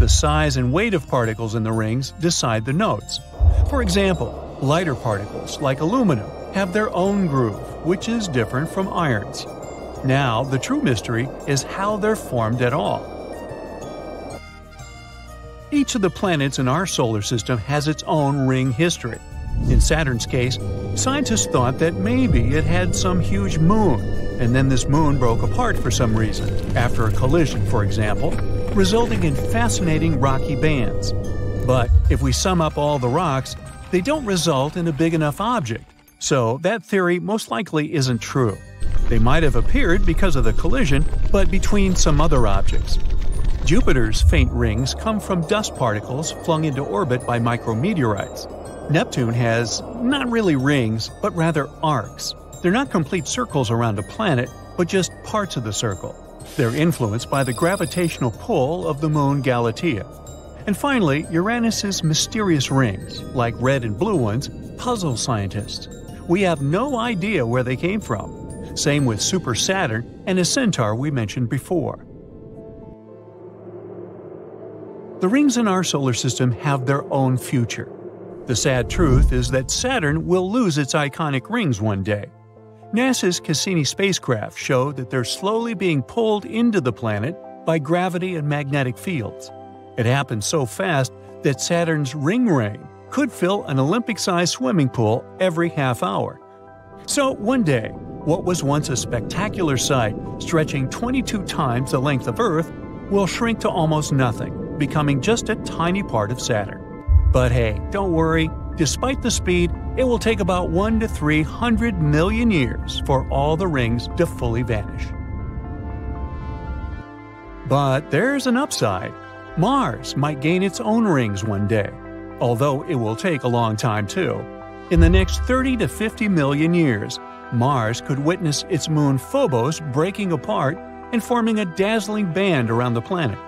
The size and weight of particles in the rings decide the notes. For example, lighter particles, like aluminum, have their own groove, which is different from iron's. Now, the true mystery is how they're formed at all. Each of the planets in our solar system has its own ring history. In Saturn's case, scientists thought that maybe it had some huge moon, and then this moon broke apart for some reason, after a collision, for example, resulting in fascinating rocky bands. But if we sum up all the rocks, they don't result in a big enough object, so that theory most likely isn't true. They might have appeared because of the collision, but between some other objects. Jupiter's faint rings come from dust particles flung into orbit by micrometeorites. Neptune has not really rings, but rather arcs. They're not complete circles around a planet, but just parts of the circle. They're influenced by the gravitational pull of the moon Galatea. And finally, Uranus's mysterious rings, like red and blue ones, puzzle scientists. We have no idea where they came from. Same with Super Saturn and a Centaur we mentioned before. The rings in our solar system have their own future. The sad truth is that Saturn will lose its iconic rings one day. NASA's Cassini spacecraft showed that they're slowly being pulled into the planet by gravity and magnetic fields. It happened so fast that Saturn's ring rain could fill an Olympic-sized swimming pool every half hour. So one day, what was once a spectacular sight stretching 22 times the length of Earth will shrink to almost nothing, becoming just a tiny part of Saturn. But hey, don't worry, despite the speed, it will take about 1 to 300 million years for all the rings to fully vanish. But there's an upside. Mars might gain its own rings one day, although it will take a long time too. In the next 30 to 50 million years, Mars could witness its moon Phobos breaking apart and forming a dazzling band around the planet.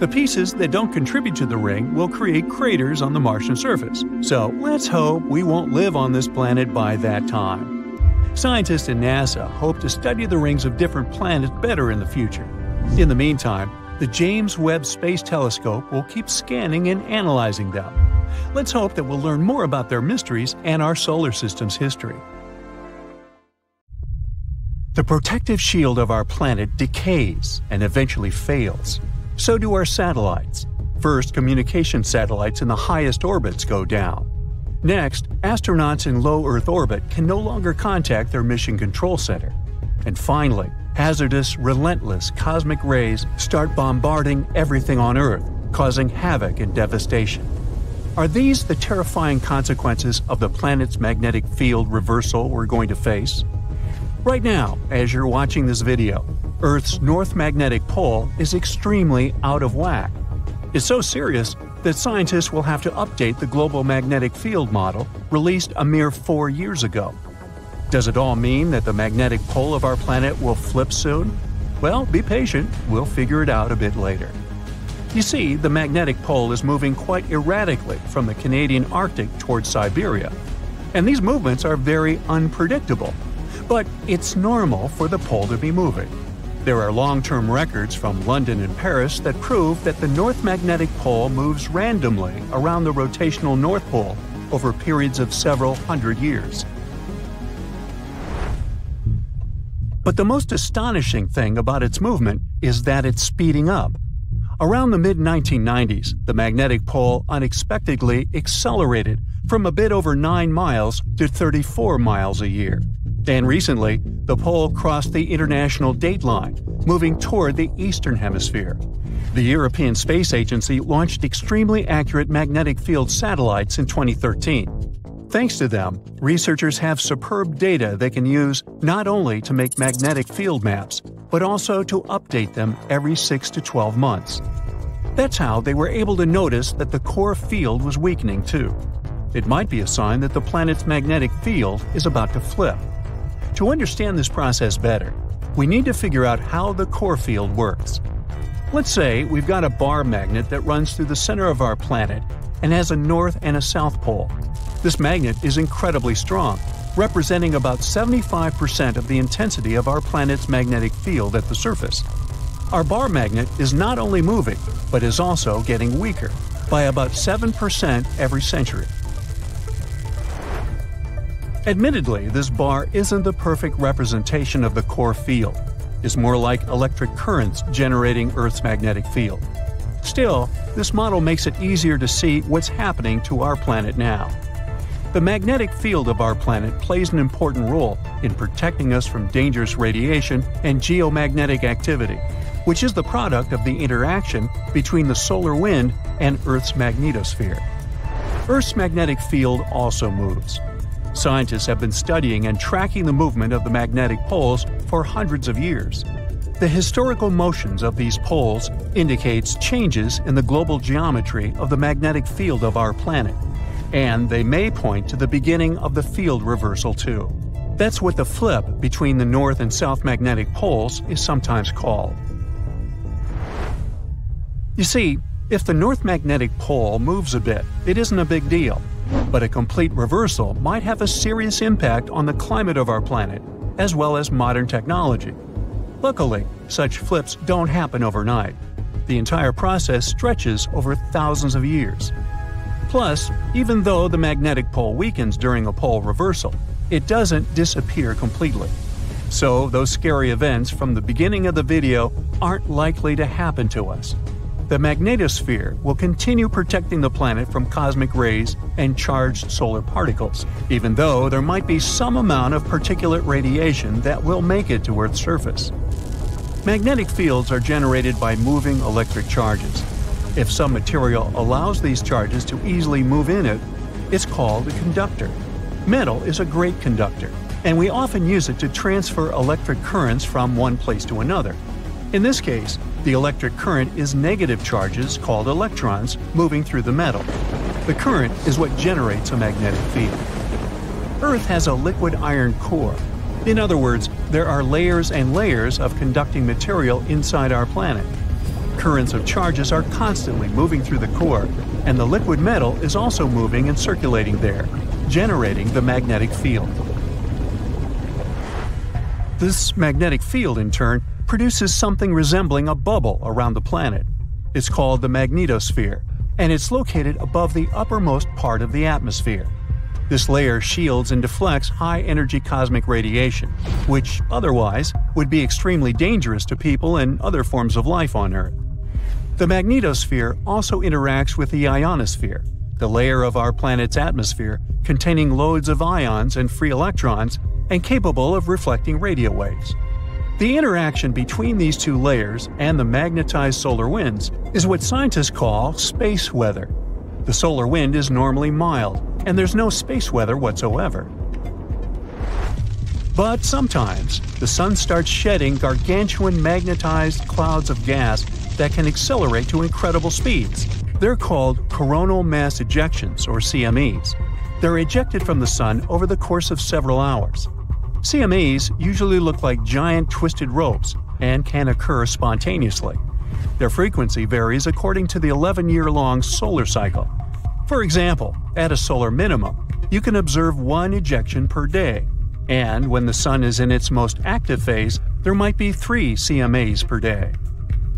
The pieces that don't contribute to the ring will create craters on the Martian surface, so let's hope we won't live on this planet by that time. Scientists and NASA hope to study the rings of different planets better in the future. In the meantime, the James Webb Space Telescope will keep scanning and analyzing them. Let's hope that we'll learn more about their mysteries and our solar system's history. The protective shield of our planet decays and eventually fails. So do our satellites. First, communication satellites in the highest orbits go down. Next, astronauts in low Earth orbit can no longer contact their mission control center. And finally, hazardous, relentless cosmic rays start bombarding everything on Earth, causing havoc and devastation. Are these the terrifying consequences of the planet's magnetic field reversal we're going to face? Right now, as you're watching this video, Earth's north magnetic pole is extremely out of whack. It's so serious that scientists will have to update the global magnetic field model released a mere 4 years ago. Does it all mean that the magnetic pole of our planet will flip soon? Well, be patient, we'll figure it out a bit later. You see, the magnetic pole is moving quite erratically from the Canadian Arctic towards Siberia, and these movements are very unpredictable. But it's normal for the pole to be moving. There are long-term records from London and Paris that prove that the North Magnetic Pole moves randomly around the rotational North Pole over periods of several hundred years. But the most astonishing thing about its movement is that it's speeding up. Around the mid-1990s, the magnetic pole unexpectedly accelerated from a bit over 9 miles to 34 miles a year. And recently, the pole crossed the international dateline, moving toward the Eastern Hemisphere. The European Space Agency launched extremely accurate magnetic field satellites in 2013. Thanks to them, researchers have superb data they can use not only to make magnetic field maps, but also to update them every 6 to 12 months. That's how they were able to notice that the core field was weakening too. It might be a sign that the planet's magnetic field is about to flip. To understand this process better, we need to figure out how the core field works. Let's say we've got a bar magnet that runs through the center of our planet and has a north and a south pole. This magnet is incredibly strong, representing about 75% of the intensity of our planet's magnetic field at the surface. Our bar magnet is not only moving, but is also getting weaker, by about 7% every century. Admittedly, this bar isn't the perfect representation of the core field. It's more like electric currents generating Earth's magnetic field. Still, this model makes it easier to see what's happening to our planet now. The magnetic field of our planet plays an important role in protecting us from dangerous radiation and geomagnetic activity, which is the product of the interaction between the solar wind and Earth's magnetosphere. Earth's magnetic field also moves. Scientists have been studying and tracking the movement of the magnetic poles for hundreds of years. The historical motions of these poles indicates changes in the global geometry of the magnetic field of our planet, and they may point to the beginning of the field reversal too. That's what the flip between the north and south magnetic poles is sometimes called. You see, if the north magnetic pole moves a bit, it isn't a big deal. But a complete reversal might have a serious impact on the climate of our planet, as well as modern technology. Luckily, such flips don't happen overnight. The entire process stretches over thousands of years. Plus, even though the magnetic pole weakens during a pole reversal, it doesn't disappear completely. So, those scary events from the beginning of the video aren't likely to happen to us. The magnetosphere will continue protecting the planet from cosmic rays and charged solar particles, even though there might be some amount of particulate radiation that will make it to Earth's surface. Magnetic fields are generated by moving electric charges. If some material allows these charges to easily move in it, it's called a conductor. Metal is a great conductor, and we often use it to transfer electric currents from one place to another. In this case, the electric current is negative charges, called electrons, moving through the metal. The current is what generates a magnetic field. Earth has a liquid iron core. In other words, there are layers and layers of conducting material inside our planet. Currents of charges are constantly moving through the core, and the liquid metal is also moving and circulating there, generating the magnetic field. This magnetic field, in turn, produces something resembling a bubble around the planet. It's called the magnetosphere, and it's located above the uppermost part of the atmosphere. This layer shields and deflects high-energy cosmic radiation, which otherwise would be extremely dangerous to people and other forms of life on Earth. The magnetosphere also interacts with the ionosphere, the layer of our planet's atmosphere containing loads of ions and free electrons and capable of reflecting radio waves. The interaction between these two layers and the magnetized solar winds is what scientists call space weather. The solar wind is normally mild, and there's no space weather whatsoever. But sometimes, the Sun starts shedding gargantuan magnetized clouds of gas that can accelerate to incredible speeds, They're called coronal mass ejections, or CMEs. They're ejected from the Sun over the course of several hours. CMEs usually look like giant twisted ropes and can occur spontaneously. Their frequency varies according to the 11-year-long solar cycle. For example, at a solar minimum, you can observe one ejection per day. And when the Sun is in its most active phase, there might be 3 CMAs per day.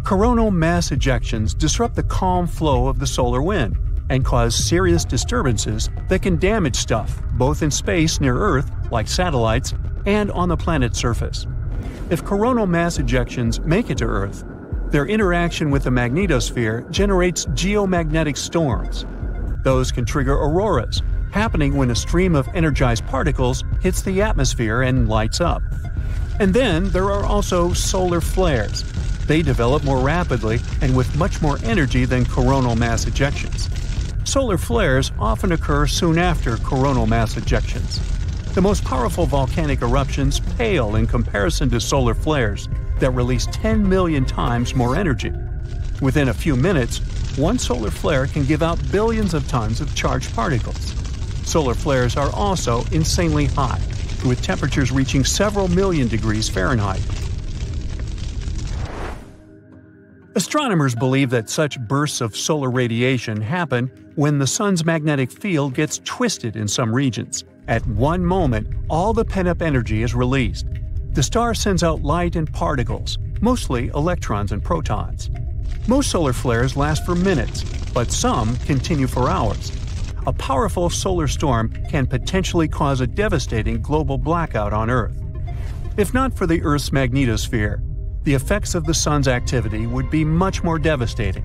Coronal mass ejections disrupt the calm flow of the solar wind and cause serious disturbances that can damage stuff both in space near Earth, like satellites, and on the planet's surface. If coronal mass ejections make it to Earth, their interaction with the magnetosphere generates geomagnetic storms. Those can trigger auroras, happening when a stream of energized particles hits the atmosphere and lights up. And then there are also solar flares. They develop more rapidly and with much more energy than coronal mass ejections. Solar flares often occur soon after coronal mass ejections. The most powerful volcanic eruptions pale in comparison to solar flares that release 10 million times more energy. Within a few minutes, one solar flare can give out billions of tons of charged particles. Solar flares are also insanely hot, with temperatures reaching several million degrees Fahrenheit. Astronomers believe that such bursts of solar radiation happen when the Sun's magnetic field gets twisted in some regions. At one moment, all the pent-up energy is released. The star sends out light and particles, mostly electrons and protons. Most solar flares last for minutes, but some continue for hours. A powerful solar storm can potentially cause a devastating global blackout on Earth. If not for the Earth's magnetosphere, the effects of the Sun's activity would be much more devastating.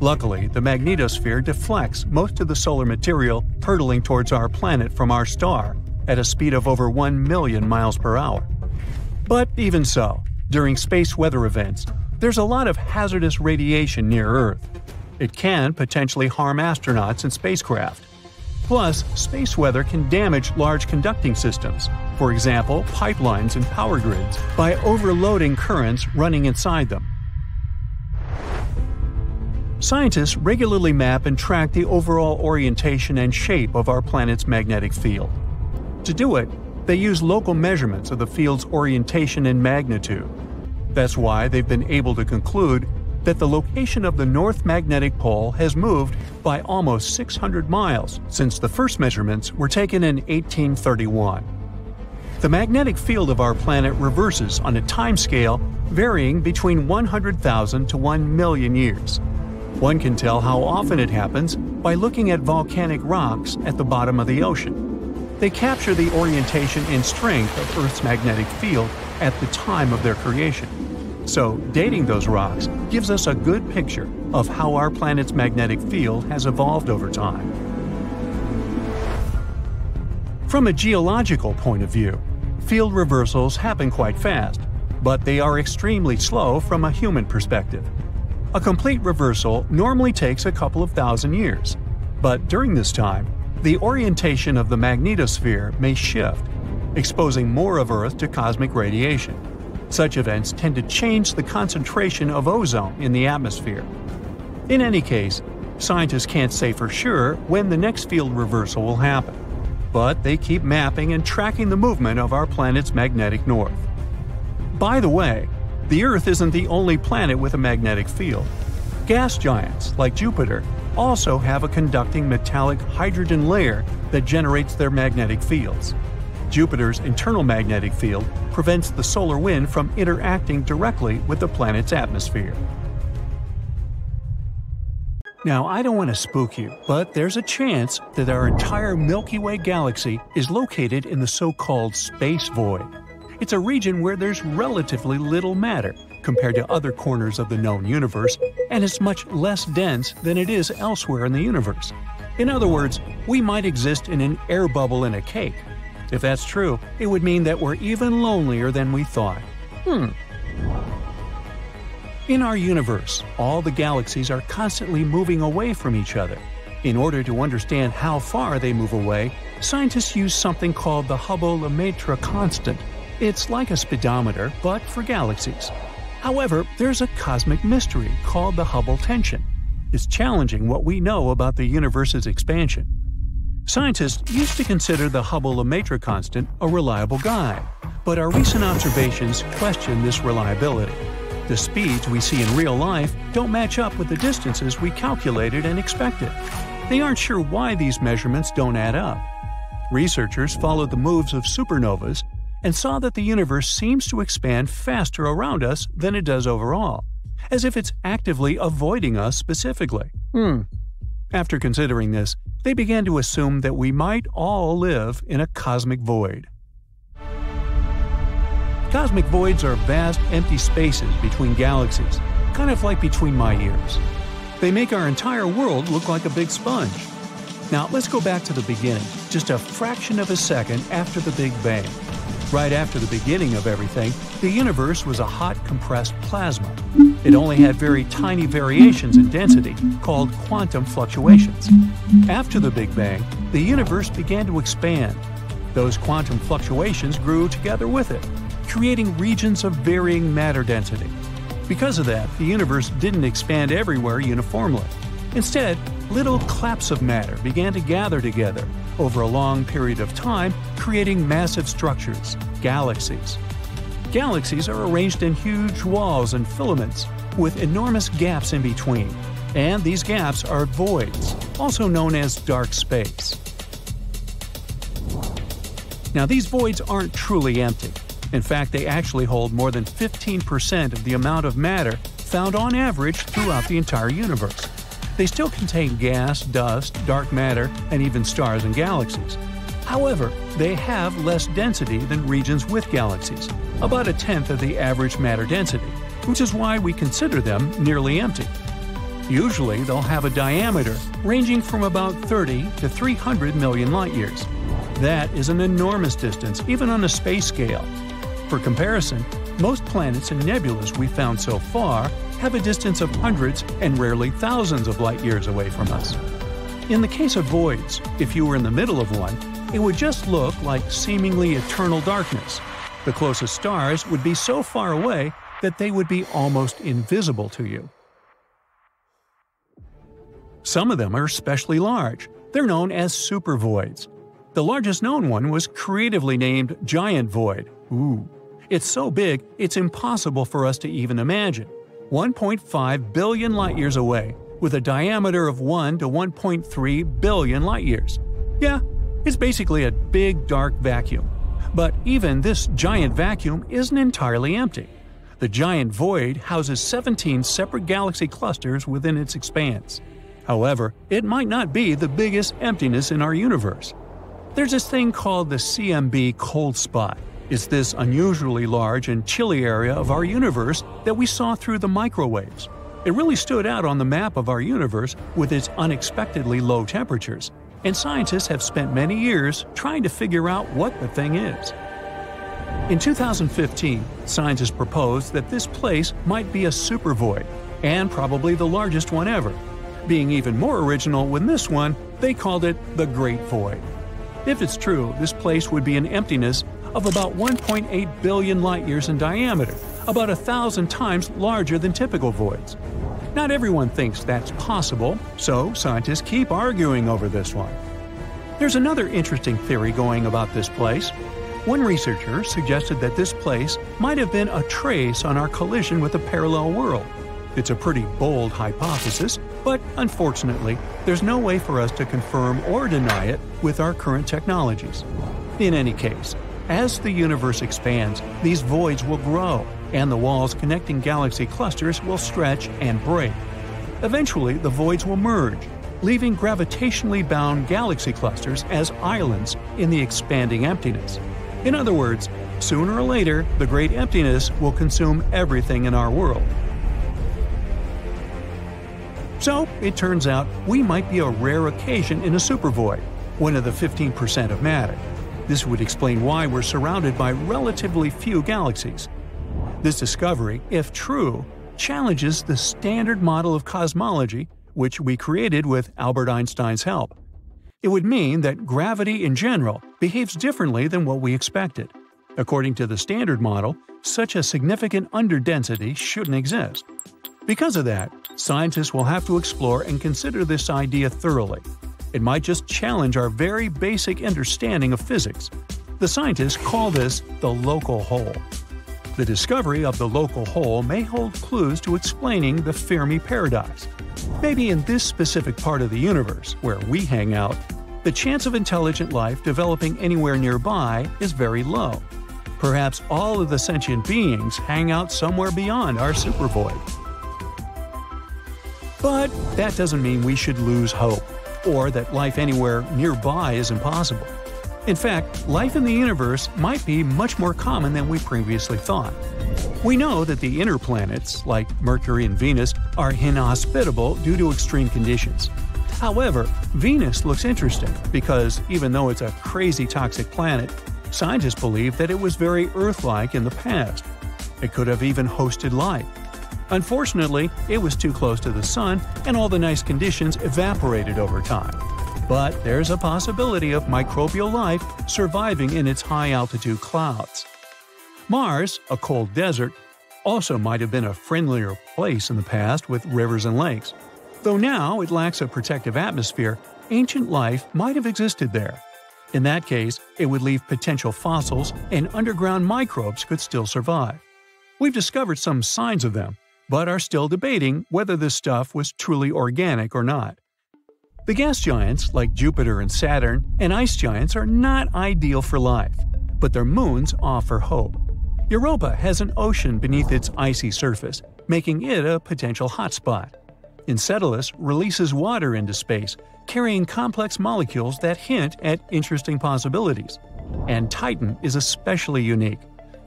Luckily, the magnetosphere deflects most of the solar material hurtling towards our planet from our star at a speed of over 1 million miles per hour. But even so, during space weather events, there's a lot of hazardous radiation near Earth. It can potentially harm astronauts and spacecraft. Plus, space weather can damage large conducting systems, for example, pipelines and power grids, by overloading currents running inside them. Scientists regularly map and track the overall orientation and shape of our planet's magnetic field. To do it, they use local measurements of the field's orientation and magnitude. That's why they've been able to conclude that the location of the North Magnetic Pole has moved by almost 600 miles since the first measurements were taken in 1831. The magnetic field of our planet reverses on a time scale varying between 100,000 to 1 million years. One can tell how often it happens by looking at volcanic rocks at the bottom of the ocean. They capture the orientation and strength of Earth's magnetic field at the time of their creation. So, dating those rocks gives us a good picture of how our planet's magnetic field has evolved over time. From a geological point of view, field reversals happen quite fast, but they are extremely slow from a human perspective. A complete reversal normally takes a couple of thousand years, but during this time, the orientation of the magnetosphere may shift, exposing more of Earth to cosmic radiation. Such events tend to change the concentration of ozone in the atmosphere. In any case, scientists can't say for sure when the next field reversal will happen, but they keep mapping and tracking the movement of our planet's magnetic north. By the way, the Earth isn't the only planet with a magnetic field. Gas giants, like Jupiter, also have a conducting metallic hydrogen layer that generates their magnetic fields. Jupiter's internal magnetic field prevents the solar wind from interacting directly with the planet's atmosphere. Now, I don't want to spook you, but there's a chance that our entire Milky Way galaxy is located in the so-called space void. It's a region where there's relatively little matter compared to other corners of the known universe, and it's much less dense than it is elsewhere in the universe. In other words, we might exist in an air bubble in a cake. If that's true, it would mean that we're even lonelier than we thought. In our universe, all the galaxies are constantly moving away from each other. In order to understand how far they move away, scientists use something called the Hubble-Lemaître constant. It's like a speedometer, but for galaxies. However, there's a cosmic mystery called the Hubble tension. is challenging what we know about the universe's expansion. Scientists used to consider the Hubble-Lemaître constant a reliable guide, but our recent observations question this reliability. The speeds we see in real life don't match up with the distances we calculated and expected. They aren't sure why these measurements don't add up. Researchers followed the moves of supernovas and saw that the universe seems to expand faster around us than it does overall, as if it's actively avoiding us specifically. After considering this, they began to assume that we might all live in a cosmic void. Cosmic voids are vast, empty spaces between galaxies, kind of like between my ears. They make our entire world look like a big sponge. Now let's go back to the beginning, just a fraction of a second after the Big Bang. Right after the beginning of everything, the universe was a hot, compressed plasma. It only had very tiny variations in density, called quantum fluctuations. After the Big Bang, the universe began to expand. Those quantum fluctuations grew together with it, creating regions of varying matter density. Because of that, the universe didn't expand everywhere uniformly. Instead, little claps of matter began to gather together over a long period of time, creating massive structures, galaxies. Galaxies are arranged in huge walls and filaments, with enormous gaps in between, and these gaps are voids, also known as dark space. Now, these voids aren't truly empty. In fact, they actually hold more than 15% of the amount of matter found on average throughout the entire universe. They still contain gas, dust, dark matter, and even stars and galaxies. However, they have less density than regions with galaxies, about a tenth of the average matter density, which is why we consider them nearly empty. Usually, they'll have a diameter ranging from about 30 to 300 million light-years. That is an enormous distance, even on a space scale. For comparison, most planets and nebulas we found so far have a distance of hundreds and rarely thousands of light-years away from us. In the case of voids, if you were in the middle of one, it would just look like seemingly eternal darkness. The closest stars would be so far away that they would be almost invisible to you. Some of them are especially large. They're known as supervoids. The largest known one was creatively named Giant Void. It's so big, it's impossible for us to even imagine. 1.5 billion light-years away, with a diameter of 1 to 1.3 billion light-years. Yeah, it's basically a big dark vacuum. But even this giant vacuum isn't entirely empty. The giant void houses 17 separate galaxy clusters within its expanse. However, it might not be the biggest emptiness in our universe. There's this thing called the CMB cold spot. It's this unusually large and chilly area of our universe that we saw through the microwaves. It really stood out on the map of our universe with its unexpectedly low temperatures, and scientists have spent many years trying to figure out what the thing is. In 2015, scientists proposed that this place might be a supervoid, and probably the largest one ever. Being even more original than this one, they called it the Great Void. If it's true, this place would be an emptiness of about 1.8 billion light-years in diameter, about 1,000 times larger than typical voids. Not everyone thinks that's possible, so scientists keep arguing over this one. There's another interesting theory going about this place. One researcher suggested that this place might have been a trace on our collision with a parallel world. It's a pretty bold hypothesis, but unfortunately, there's no way for us to confirm or deny it with our current technologies. In any case, as the universe expands, these voids will grow, and the walls connecting galaxy clusters will stretch and break. Eventually, the voids will merge, leaving gravitationally bound galaxy clusters as islands in the expanding emptiness. In other words, sooner or later, the great emptiness will consume everything in our world. So, it turns out, we might be a rare occasion in a supervoid, one of the 15% of matter. This would explain why we're surrounded by relatively few galaxies. This discovery, if true, challenges the standard model of cosmology, which we created with Albert Einstein's help. It would mean that gravity in general behaves differently than what we expected. According to the standard model, such a significant underdensity shouldn't exist. Because of that, scientists will have to explore and consider this idea thoroughly. It might just challenge our very basic understanding of physics. The scientists call this the local hole. The discovery of the local hole may hold clues to explaining the Fermi paradox. Maybe in this specific part of the universe, where we hang out, the chance of intelligent life developing anywhere nearby is very low. Perhaps all of the sentient beings hang out somewhere beyond our supervoid. But that doesn't mean we should lose hope, or that life anywhere nearby is impossible. In fact, life in the universe might be much more common than we previously thought. We know that the inner planets, like Mercury and Venus, are inhospitable due to extreme conditions. However, Venus looks interesting because even though it's a crazy toxic planet, scientists believe that it was very Earth-like in the past. It could have even hosted life. Unfortunately, it was too close to the Sun and all the nice conditions evaporated over time. But there's a possibility of microbial life surviving in its high-altitude clouds. Mars, a cold desert, also might have been a friendlier place in the past with rivers and lakes. Though now it lacks a protective atmosphere, ancient life might have existed there. In that case, it would leave potential fossils and underground microbes could still survive. We've discovered some signs of them, but are still debating whether this stuff was truly organic or not. The gas giants, like Jupiter and Saturn, and ice giants are not ideal for life, but their moons offer hope. Europa has an ocean beneath its icy surface, making it a potential hotspot. Enceladus releases water into space, carrying complex molecules that hint at interesting possibilities. And Titan is especially unique.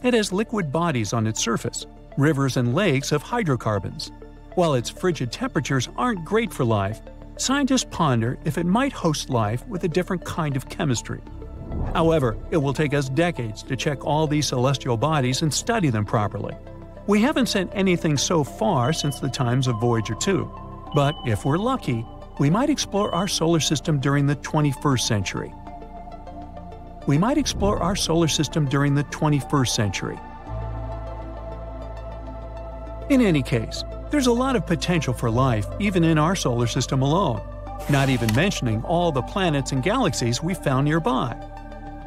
It has liquid bodies on its surface, rivers and lakes of hydrocarbons. While its frigid temperatures aren't great for life, scientists ponder if it might host life with a different kind of chemistry. However, it will take us decades to check all these celestial bodies and study them properly. We haven't sent anything so far since the times of Voyager 2, but if we're lucky, we might explore our solar system during the 21st century. We might explore our solar system during the 21st century. In any case, there's a lot of potential for life, even in our solar system alone, not even mentioning all the planets and galaxies we found nearby.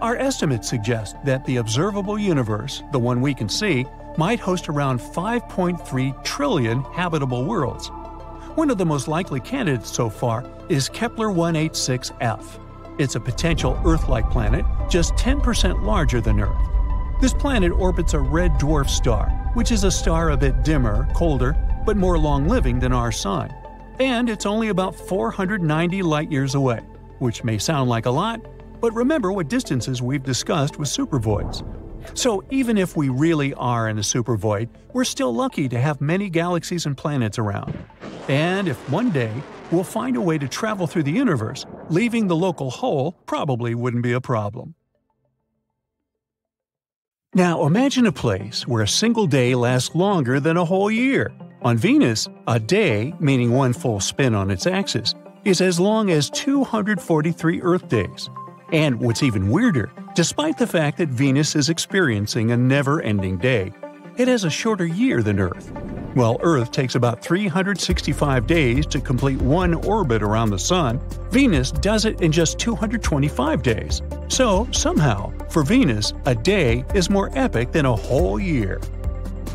Our estimates suggest that the observable universe, the one we can see, might host around 5.3 trillion habitable worlds. One of the most likely candidates so far is Kepler-186f. It's a potential Earth-like planet, just 10% larger than Earth. This planet orbits a red dwarf star, which is a star a bit dimmer, colder, but more long-living than our Sun. And it's only about 490 light-years away, which may sound like a lot, but remember what distances we've discussed with supervoids. So even if we really are in a supervoid, we're still lucky to have many galaxies and planets around. And if one day we'll find a way to travel through the universe, leaving the local hole probably wouldn't be a problem. Now imagine a place where a single day lasts longer than a whole year. On Venus, a day, meaning one full spin on its axis, is as long as 243 Earth days. And what's even weirder, despite the fact that Venus is experiencing a never-ending day, it has a shorter year than Earth. While Earth takes about 365 days to complete one orbit around the Sun, Venus does it in just 225 days. So, somehow, for Venus, a day is more epic than a whole year.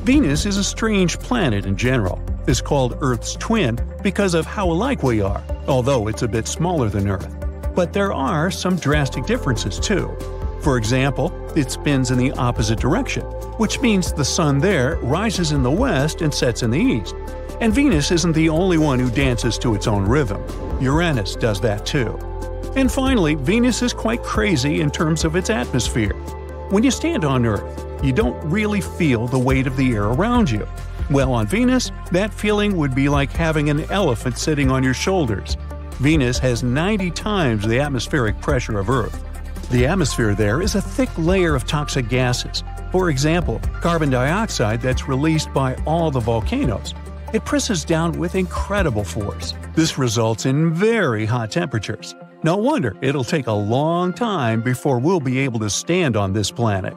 Venus is a strange planet in general. It's called Earth's twin because of how alike we are, although it's a bit smaller than Earth. But there are some drastic differences too. For example, it spins in the opposite direction, which means the Sun there rises in the west and sets in the east. And Venus isn't the only one who dances to its own rhythm. Uranus does that too. And finally, Venus is quite crazy in terms of its atmosphere. When you stand on Earth, you don't really feel the weight of the air around you. Well, on Venus, that feeling would be like having an elephant sitting on your shoulders. Venus has 90 times the atmospheric pressure of Earth. The atmosphere there is a thick layer of toxic gases. For example, carbon dioxide that's released by all the volcanoes. It presses down with incredible force. This results in very hot temperatures. No wonder it'll take a long time before we'll be able to stand on this planet.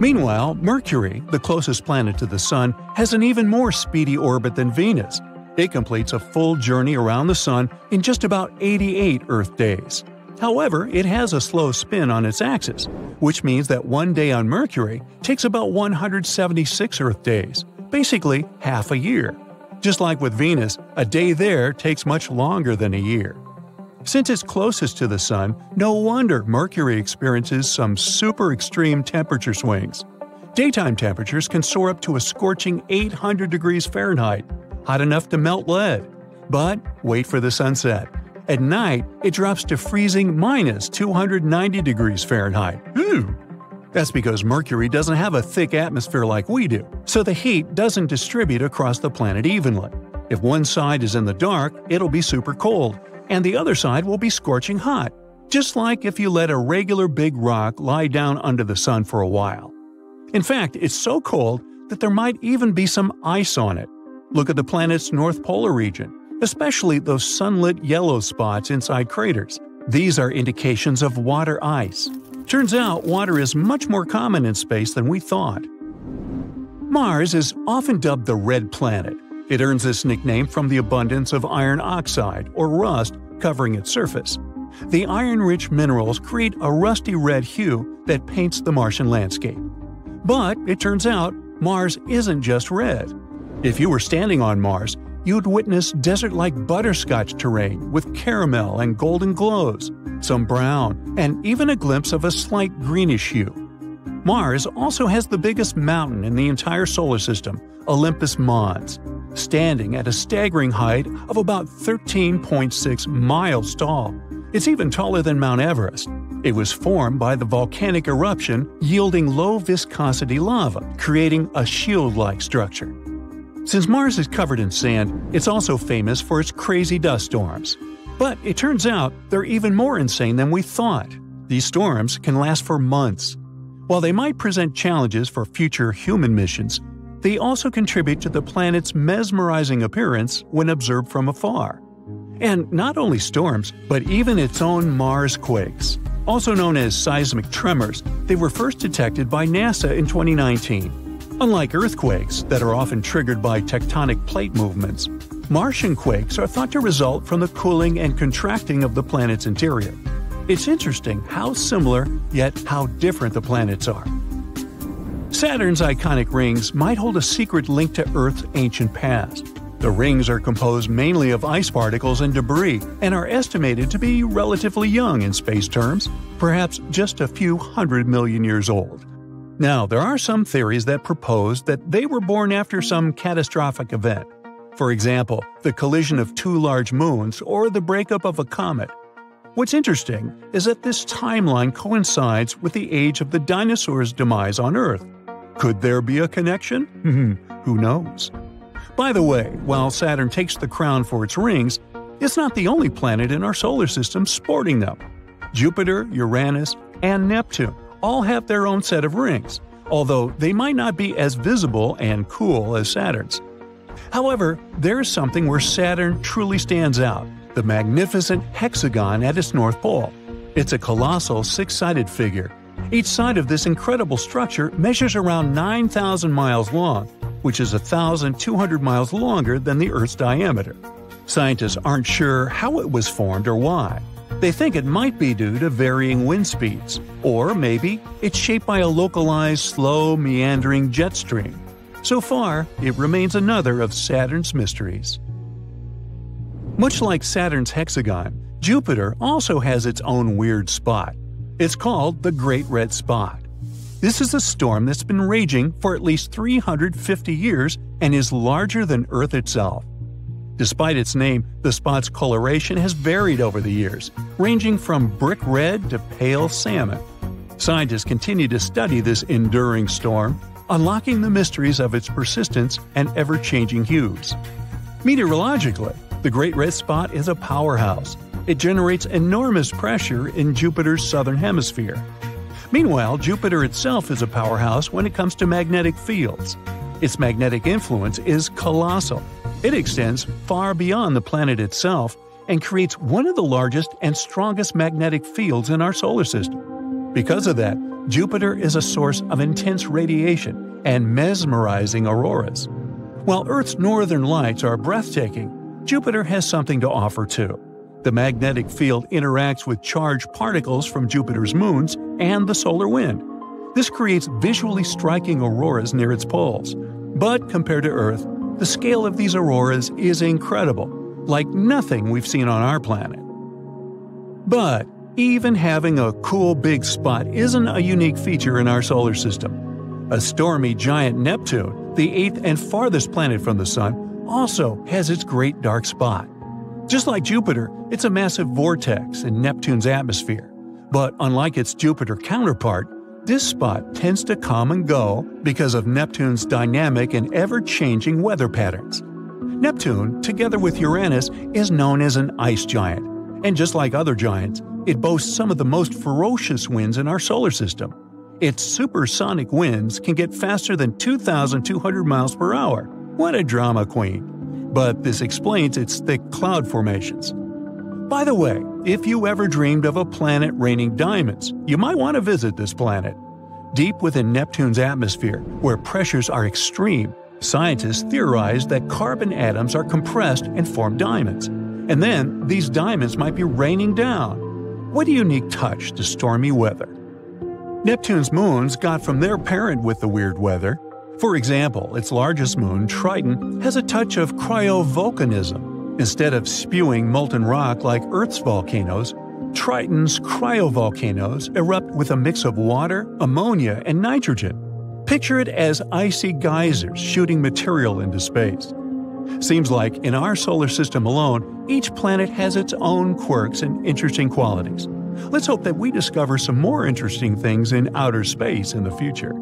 Meanwhile, Mercury, the closest planet to the Sun, has an even more speedy orbit than Venus. It completes a full journey around the Sun in just about 88 Earth days. However, it has a slow spin on its axis, which means that one day on Mercury takes about 176 Earth days, basically half a year. Just like with Venus, a day there takes much longer than a year. Since it's closest to the Sun, no wonder Mercury experiences some super extreme temperature swings. Daytime temperatures can soar up to a scorching 800 degrees Fahrenheit, hot enough to melt lead. But wait for the sunset. At night, it drops to freezing minus 290 degrees Fahrenheit. Ooh! That's because Mercury doesn't have a thick atmosphere like we do, so the heat doesn't distribute across the planet evenly. If one side is in the dark, it'll be super cold, and the other side will be scorching hot, just like if you let a regular big rock lie down under the sun for a while. In fact, it's so cold that there might even be some ice on it. Look at the planet's north polar region, especially those sunlit yellow spots inside craters. These are indications of water ice. Turns out water is much more common in space than we thought. Mars is often dubbed the red planet. It earns this nickname from the abundance of iron oxide, or rust, covering its surface. The iron-rich minerals create a rusty red hue that paints the Martian landscape. But it turns out Mars isn't just red. If you were standing on Mars, you'd witness desert-like butterscotch terrain with caramel and golden glows, some brown, and even a glimpse of a slight greenish hue. Mars also has the biggest mountain in the entire solar system, Olympus Mons, standing at a staggering height of about 13.6 miles tall. It's even taller than Mount Everest. It was formed by the volcanic eruption yielding low-viscosity lava, creating a shield-like structure. Since Mars is covered in sand, it's also famous for its crazy dust storms. But it turns out they're even more insane than we thought. These storms can last for months. While they might present challenges for future human missions, they also contribute to the planet's mesmerizing appearance when observed from afar. And not only storms, but even its own Mars quakes. Also known as seismic tremors, they were first detected by NASA in 2019. Unlike earthquakes, that are often triggered by tectonic plate movements, Martian quakes are thought to result from the cooling and contracting of the planet's interior. It's interesting how similar, yet how different the planets are. Saturn's iconic rings might hold a secret link to Earth's ancient past. The rings are composed mainly of ice particles and debris and are estimated to be relatively young in space terms, perhaps just a few 100 million years old. Now, there are some theories that propose that they were born after some catastrophic event. For example, the collision of two large moons or the breakup of a comet. What's interesting is that this timeline coincides with the age of the dinosaurs' demise on Earth. Could there be a connection? Who knows? By the way, while Saturn takes the crown for its rings, it's not the only planet in our solar system sporting them. Jupiter, Uranus, and Neptune all have their own set of rings, although they might not be as visible and cool as Saturn's. However, there's something where Saturn truly stands out: the magnificent hexagon at its north pole. It's a colossal six-sided figure. Each side of this incredible structure measures around 9,000 miles long, which is 1,200 miles longer than the Earth's diameter. Scientists aren't sure how it was formed or why. They think it might be due to varying wind speeds, or maybe it's shaped by a localized, slow, meandering jet stream. So far, it remains another of Saturn's mysteries. Much like Saturn's hexagon, Jupiter also has its own weird spot. It's called the Great Red Spot. This is a storm that's been raging for at least 350 years and is larger than Earth itself. Despite its name, the spot's coloration has varied over the years, ranging from brick red to pale salmon. Scientists continue to study this enduring storm, unlocking the mysteries of its persistence and ever-changing hues. Meteorologically, the Great Red Spot is a powerhouse. It generates enormous pressure in Jupiter's southern hemisphere. Meanwhile, Jupiter itself is a powerhouse when it comes to magnetic fields. Its magnetic influence is colossal. It extends far beyond the planet itself and creates one of the largest and strongest magnetic fields in our solar system. Because of that, Jupiter is a source of intense radiation and mesmerizing auroras. While Earth's northern lights are breathtaking, Jupiter has something to offer too. The magnetic field interacts with charged particles from Jupiter's moons and the solar wind. This creates visually striking auroras near its poles. But compared to Earth, the scale of these auroras is incredible, like nothing we've seen on our planet. But even having a cool big spot isn't a unique feature in our solar system. A stormy giant Neptune, the eighth and farthest planet from the Sun, also has its great dark spot. Just like Jupiter, it's a massive vortex in Neptune's atmosphere. But unlike its Jupiter counterpart, this spot tends to come and go because of Neptune's dynamic and ever-changing weather patterns. Neptune, together with Uranus, is known as an ice giant. And just like other giants, it boasts some of the most ferocious winds in our solar system. Its supersonic winds can get faster than 2,200 miles per hour. What a drama queen! But this explains its thick cloud formations. By the way, if you ever dreamed of a planet raining diamonds, you might want to visit this planet. Deep within Neptune's atmosphere, where pressures are extreme, scientists theorize that carbon atoms are compressed and form diamonds. And then, these diamonds might be raining down. What a unique touch to stormy weather. Neptune's moons got from their parent with the weird weather. For example, its largest moon, Triton, has a touch of cryovolcanism. Instead of spewing molten rock like Earth's volcanoes, Triton's cryovolcanoes erupt with a mix of water, ammonia, and nitrogen. Picture it as icy geysers shooting material into space. Seems like, in our solar system alone, each planet has its own quirks and interesting qualities. Let's hope that we discover some more interesting things in outer space in the future.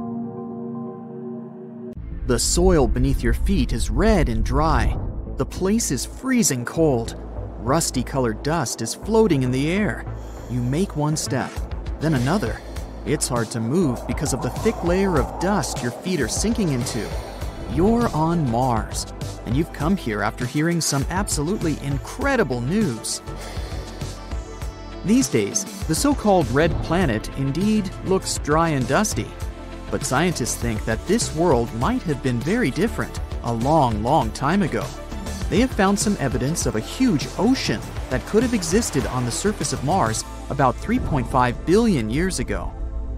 The soil beneath your feet is red and dry. The place is freezing cold. Rusty-colored dust is floating in the air. You make one step, then another. It's hard to move because of the thick layer of dust your feet are sinking into. You're on Mars, and you've come here after hearing some absolutely incredible news. These days, the so-called red planet indeed looks dry and dusty. But scientists think that this world might have been very different a long, long time ago. They have found some evidence of a huge ocean that could have existed on the surface of Mars about 3.5 billion years ago,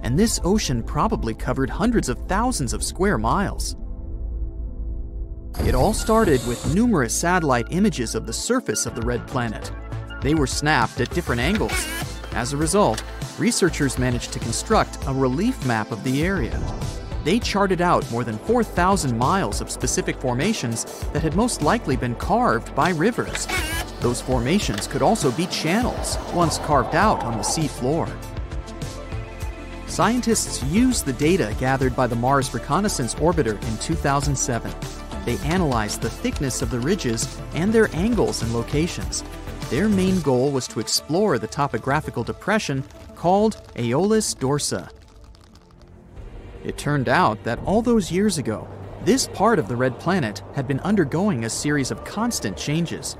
and this ocean probably covered hundreds of thousands of square miles. It all started with numerous satellite images of the surface of the red planet. They were snapped at different angles. As a result, researchers managed to construct a relief map of the area. They charted out more than 4,000 miles of specific formations that had most likely been carved by rivers. Those formations could also be channels, once carved out on the sea floor. Scientists used the data gathered by the Mars Reconnaissance Orbiter in 2007. They analyzed the thickness of the ridges and their angles and locations. Their main goal was to explore the topographical depression called Aeolus Dorsa. It turned out that all those years ago, this part of the red planet had been undergoing a series of constant changes.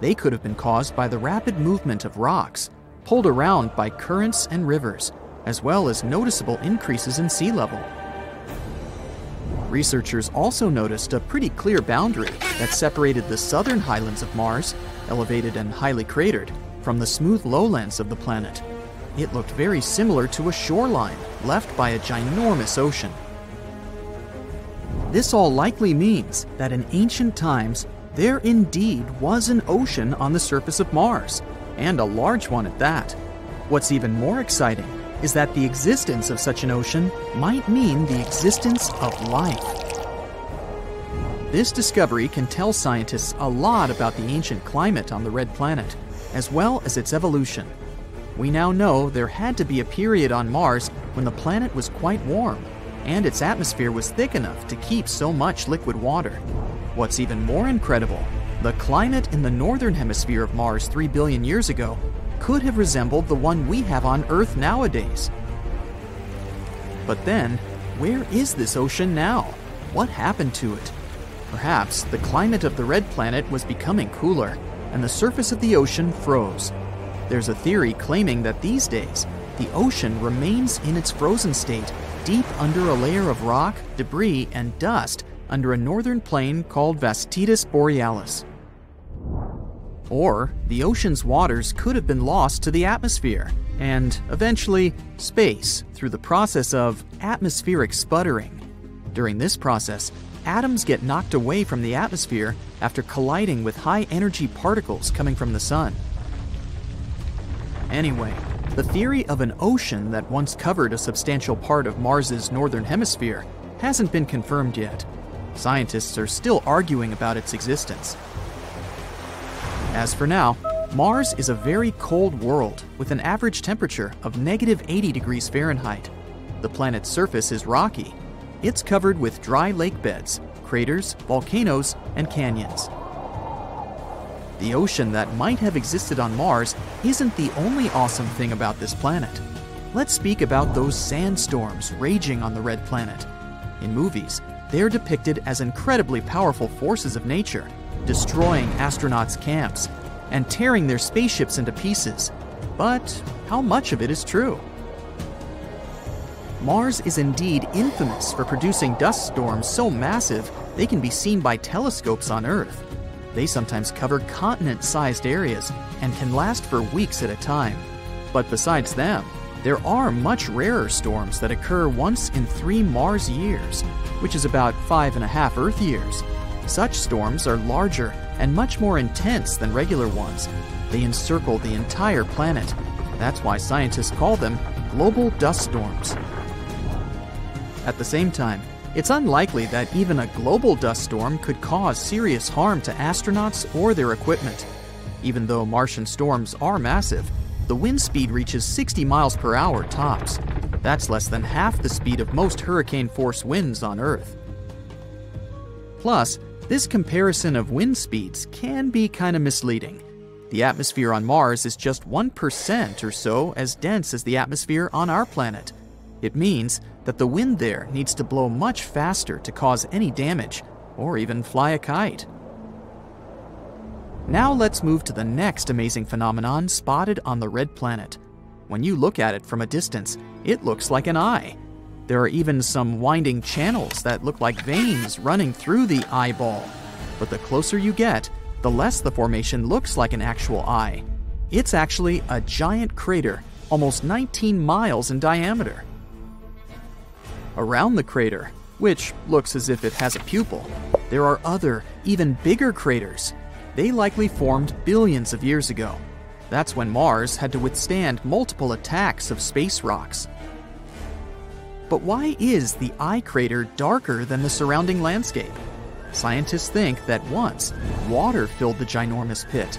They could have been caused by the rapid movement of rocks, pulled around by currents and rivers, as well as noticeable increases in sea level. Researchers also noticed a pretty clear boundary that separated the southern highlands of Mars, elevated and highly cratered, from the smooth lowlands of the planet. It looked very similar to a shoreline left by a ginormous ocean. This all likely means that in ancient times, there indeed was an ocean on the surface of Mars, and a large one at that. What's even more exciting is that the existence of such an ocean might mean the existence of life. This discovery can tell scientists a lot about the ancient climate on the red planet, as well as its evolution. We now know there had to be a period on Mars when the planet was quite warm, and its atmosphere was thick enough to keep so much liquid water. What's even more incredible, the climate in the northern hemisphere of Mars 3 billion years ago could have resembled the one we have on Earth nowadays. But then, where is this ocean now? What happened to it? Perhaps the climate of the red planet was becoming cooler, and the surface of the ocean froze. There's a theory claiming that these days, the ocean remains in its frozen state, deep under a layer of rock, debris, and dust under a northern plain called Vastitis Borealis. Or the ocean's waters could have been lost to the atmosphere, and eventually space, through the process of atmospheric sputtering. During this process, atoms get knocked away from the atmosphere after colliding with high-energy particles coming from the sun. Anyway, the theory of an ocean that once covered a substantial part of Mars's northern hemisphere hasn't been confirmed yet. Scientists are still arguing about its existence. As for now, Mars is a very cold world with an average temperature of -80°F. The planet's surface is rocky. It's covered with dry lake beds, craters, volcanoes, and canyons. The ocean that might have existed on Mars isn't the only awesome thing about this planet. Let's speak about those sandstorms raging on the red planet. In movies, they're depicted as incredibly powerful forces of nature, destroying astronauts' camps and tearing their spaceships into pieces. But how much of it is true? Mars is indeed infamous for producing dust storms so massive they can be seen by telescopes on Earth. They sometimes cover continent-sized areas and can last for weeks at a time. But besides them, there are much rarer storms that occur once in 3 Mars years, which is about 5.5 Earth years. Such storms are larger and much more intense than regular ones. They encircle the entire planet. That's why scientists call them global dust storms. At the same time, it's unlikely that even a global dust storm could cause serious harm to astronauts or their equipment. Even though Martian storms are massive, the wind speed reaches 60 mph tops. That's less than half the speed of most hurricane-force winds on Earth. Plus, this comparison of wind speeds can be kind of misleading. The atmosphere on Mars is just 1% or so as dense as the atmosphere on our planet. It means that the wind there needs to blow much faster to cause any damage, or even fly a kite. Now let's move to the next amazing phenomenon spotted on the red planet. When you look at it from a distance, it looks like an eye. There are even some winding channels that look like veins running through the eyeball. But the closer you get, the less the formation looks like an actual eye. It's actually a giant crater, almost 19 miles in diameter. Around the crater, which looks as if it has a pupil, there are other, even bigger craters. They likely formed billions of years ago. That's when Mars had to withstand multiple attacks of space rocks. But why is the eye crater darker than the surrounding landscape? Scientists think that once, water filled the ginormous pit.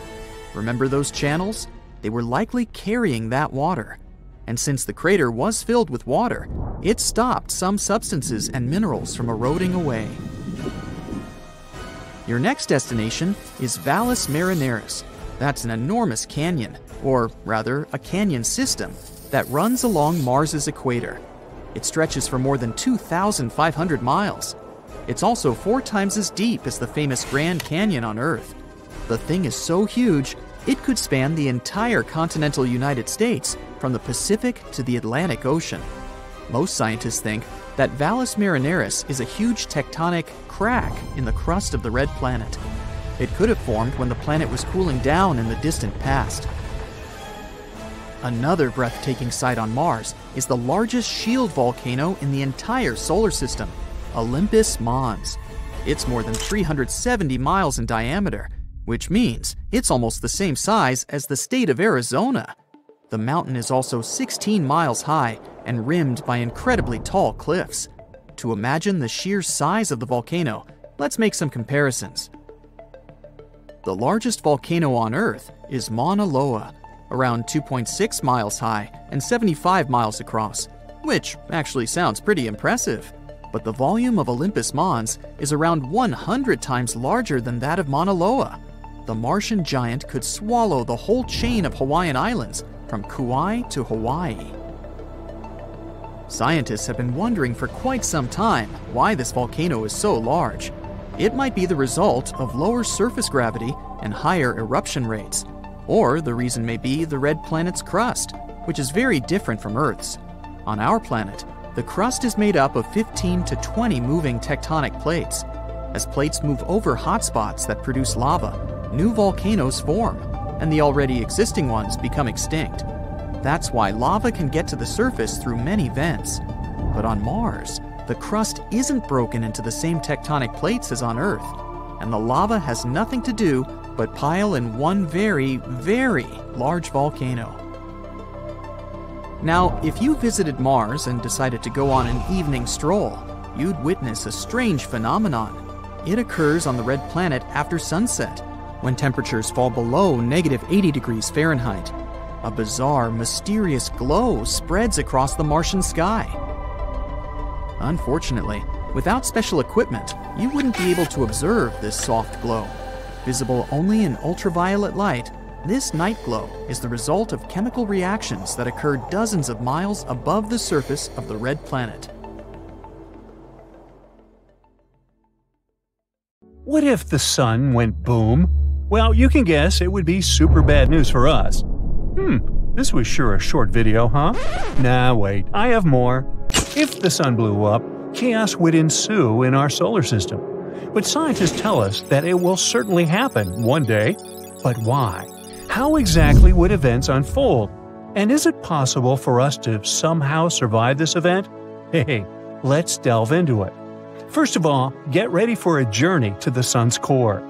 Remember those channels? They were likely carrying that water. And since the crater was filled with water, it stopped some substances and minerals from eroding away. Your next destination is Valles Marineris. That's an enormous canyon, or rather, a canyon system, that runs along Mars's equator. It stretches for more than 2,500 miles. It's also 4 times as deep as the famous Grand Canyon on Earth. The thing is so huge, it could span the entire continental United States, from the Pacific to the Atlantic Ocean. Most scientists think that Valles Marineris is a huge tectonic crack in the crust of the red planet. It could have formed when the planet was cooling down in the distant past. Another breathtaking sight on Mars is the largest shield volcano in the entire solar system, Olympus Mons. It's more than 370 miles in diameter, which means it's almost the same size as the state of Arizona. The mountain is also 16 miles high and rimmed by incredibly tall cliffs. To imagine the sheer size of the volcano, let's make some comparisons. The largest volcano on Earth is Mauna Loa, around 2.6 miles high and 75 miles across, which actually sounds pretty impressive. But the volume of Olympus Mons is around 100 times larger than that of Mauna Loa. The Martian giant could swallow the whole chain of Hawaiian Islands, from Kauai to Hawaii. Scientists have been wondering for quite some time why this volcano is so large. It might be the result of lower surface gravity and higher eruption rates. Or the reason may be the red planet's crust. which is very different from Earth's. On our planet, the crust is made up of 15 to 20 moving tectonic plates. As plates move over hotspots that produce lava, new volcanoes form, and the already existing ones become extinct. That's why lava can get to the surface through many vents. But on Mars, the crust isn't broken into the same tectonic plates as on Earth, and the lava has nothing to do but pile in one very, very large volcano. Now, if you visited Mars and decided to go on an evening stroll, you'd witness a strange phenomenon. It occurs on the red planet after sunset, when temperatures fall below -80°F. A bizarre, mysterious glow spreads across the Martian sky. Unfortunately, without special equipment, you wouldn't be able to observe this soft glow. Visible only in ultraviolet light, this night glow is the result of chemical reactions that occur dozens of miles above the surface of the red planet. What if the sun went boom? Well, you can guess it would be super bad news for us. This was sure a short video, huh? Nah, wait, I have more. If the sun blew up, chaos would ensue in our solar system. But scientists tell us that it will certainly happen one day. But why? How exactly would events unfold? And is it possible for us to somehow survive this event? Hey, let's delve into it. First of all, get ready for a journey to the Sun's core.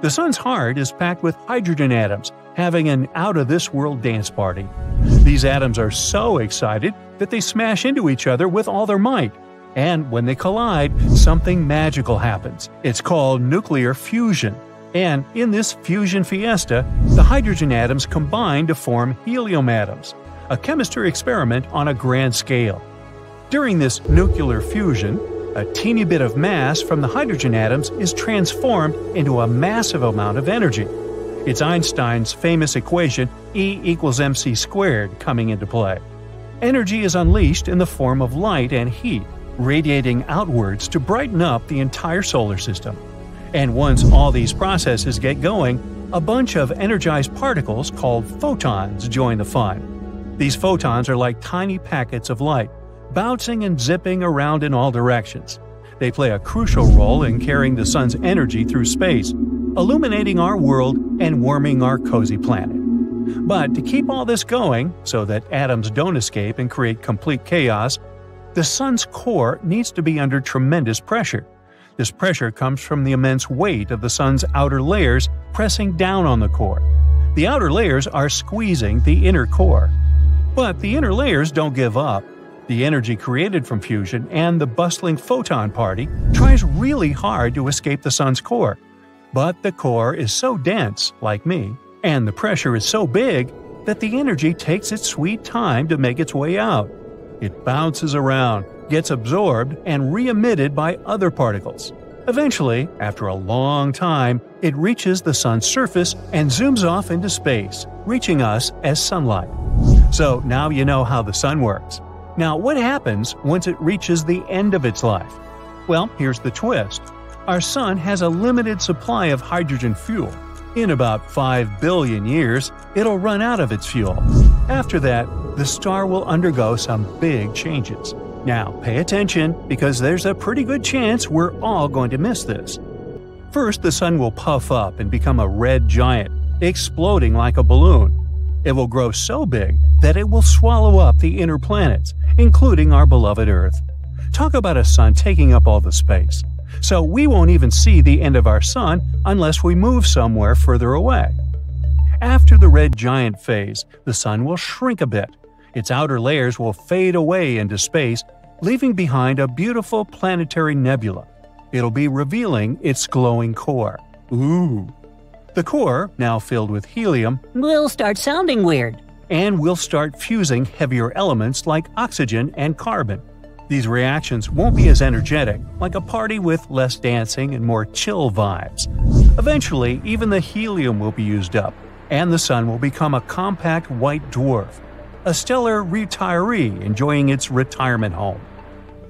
The Sun's heart is packed with hydrogen atoms, having an out-of-this-world dance party. These atoms are so excited that they smash into each other with all their might. And when they collide, something magical happens. It's called nuclear fusion. And in this fusion fiesta, the hydrogen atoms combine to form helium atoms, a chemistry experiment on a grand scale. During this nuclear fusion, a teeny bit of mass from the hydrogen atoms is transformed into a massive amount of energy. It's Einstein's famous equation E=mc² coming into play. Energy is unleashed in the form of light and heat, radiating outwards to brighten up the entire solar system. And once all these processes get going, a bunch of energized particles called photons join the fun. These photons are like tiny packets of light, bouncing and zipping around in all directions. They play a crucial role in carrying the sun's energy through space, illuminating our world and warming our cozy planet. But to keep all this going, so that atoms don't escape and create complete chaos, the sun's core needs to be under tremendous pressure. This pressure comes from the immense weight of the sun's outer layers pressing down on the core. The outer layers are squeezing the inner core. But the inner layers don't give up. The energy created from fusion and the bustling photon party tries really hard to escape the sun's core. But the core is so dense, like me, and the pressure is so big that the energy takes its sweet time to make its way out. It bounces around, gets absorbed, and re-emitted by other particles. Eventually, after a long time, it reaches the sun's surface and zooms off into space, reaching us as sunlight. So now you know how the sun works. Now, what happens once it reaches the end of its life? Well, here's the twist. Our sun has a limited supply of hydrogen fuel. In about 5 billion years, it'll run out of its fuel. After that, the star will undergo some big changes. Now, pay attention, because there's a pretty good chance we're all going to miss this. First, the sun will puff up and become a red giant, exploding like a balloon. It will grow so big that it will swallow up the inner planets, including our beloved Earth. Talk about a sun taking up all the space. So we won't even see the end of our sun unless we move somewhere further away. After the red giant phase, the sun will shrink a bit. Its outer layers will fade away into space, leaving behind a beautiful planetary nebula. It'll be revealing its glowing core. Ooh! The core, now filled with helium, will start sounding weird. And will start fusing heavier elements like oxygen and carbon. These reactions won't be as energetic, like a party with less dancing and more chill vibes. Eventually, even the helium will be used up, and the sun will become a compact white dwarf, a stellar retiree enjoying its retirement home.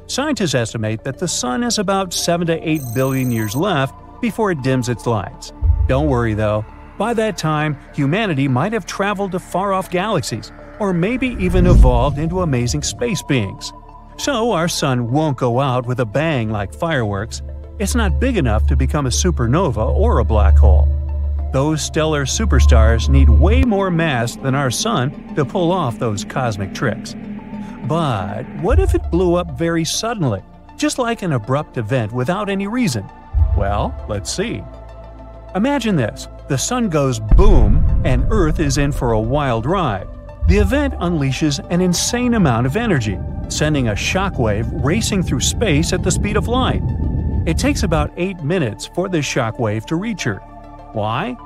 Scientists estimate that the sun has about 7 to 8 billion years left before it dims its lights. Don't worry though, by that time, humanity might have traveled to far-off galaxies, or maybe even evolved into amazing space beings. So our Sun won't go out with a bang like fireworks. It's not big enough to become a supernova or a black hole. Those stellar superstars need way more mass than our Sun to pull off those cosmic tricks. But what if it blew up very suddenly, just like an abrupt event without any reason? Well, let's see. Imagine this. The Sun goes boom, and Earth is in for a wild ride. The event unleashes an insane amount of energy, sending a shockwave racing through space at the speed of light. It takes about 8 minutes for this shockwave to reach Earth. Why?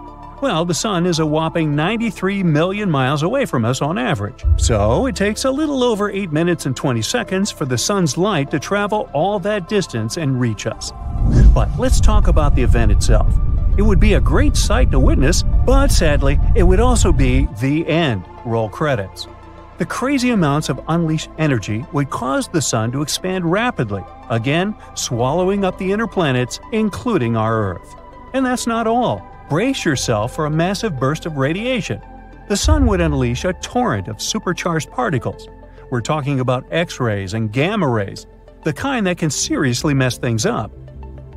Well, the Sun is a whopping 93 million miles away from us on average. So it takes a little over 8 minutes and 20 seconds for the Sun's light to travel all that distance and reach us. But let's talk about the event itself. It would be a great sight to witness, but sadly, it would also be the end. Roll credits. The crazy amounts of unleashed energy would cause the Sun to expand rapidly, again swallowing up the inner planets, including our Earth. And that's not all. Brace yourself for a massive burst of radiation. The Sun would unleash a torrent of supercharged particles. We're talking about X-rays and gamma rays, the kind that can seriously mess things up.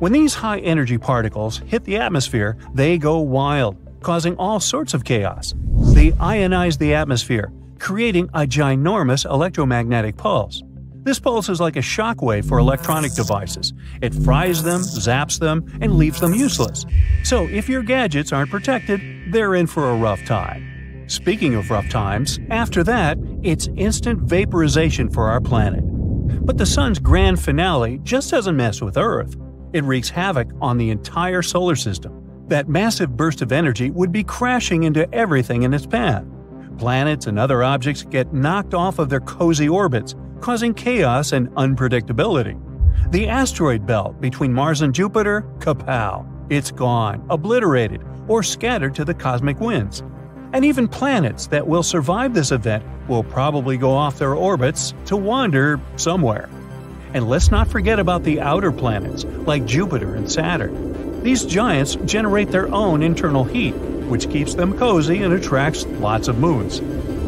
When these high-energy particles hit the atmosphere, they go wild, causing all sorts of chaos. They ionize the atmosphere, creating a ginormous electromagnetic pulse. This pulse is like a shockwave for electronic devices. It fries them, zaps them, and leaves them useless. So if your gadgets aren't protected, they're in for a rough time. Speaking of rough times, after that, it's instant vaporization for our planet. But the Sun's grand finale just doesn't mess with Earth. It wreaks havoc on the entire solar system. That massive burst of energy would be crashing into everything in its path. Planets and other objects get knocked off of their cozy orbits, causing chaos and unpredictability. The asteroid belt between Mars and Jupiter, kapow! It's gone, obliterated, or scattered to the cosmic winds. And even planets that will survive this event will probably go off their orbits to wander somewhere. And let's not forget about the outer planets, like Jupiter and Saturn. These giants generate their own internal heat, which keeps them cozy and attracts lots of moons.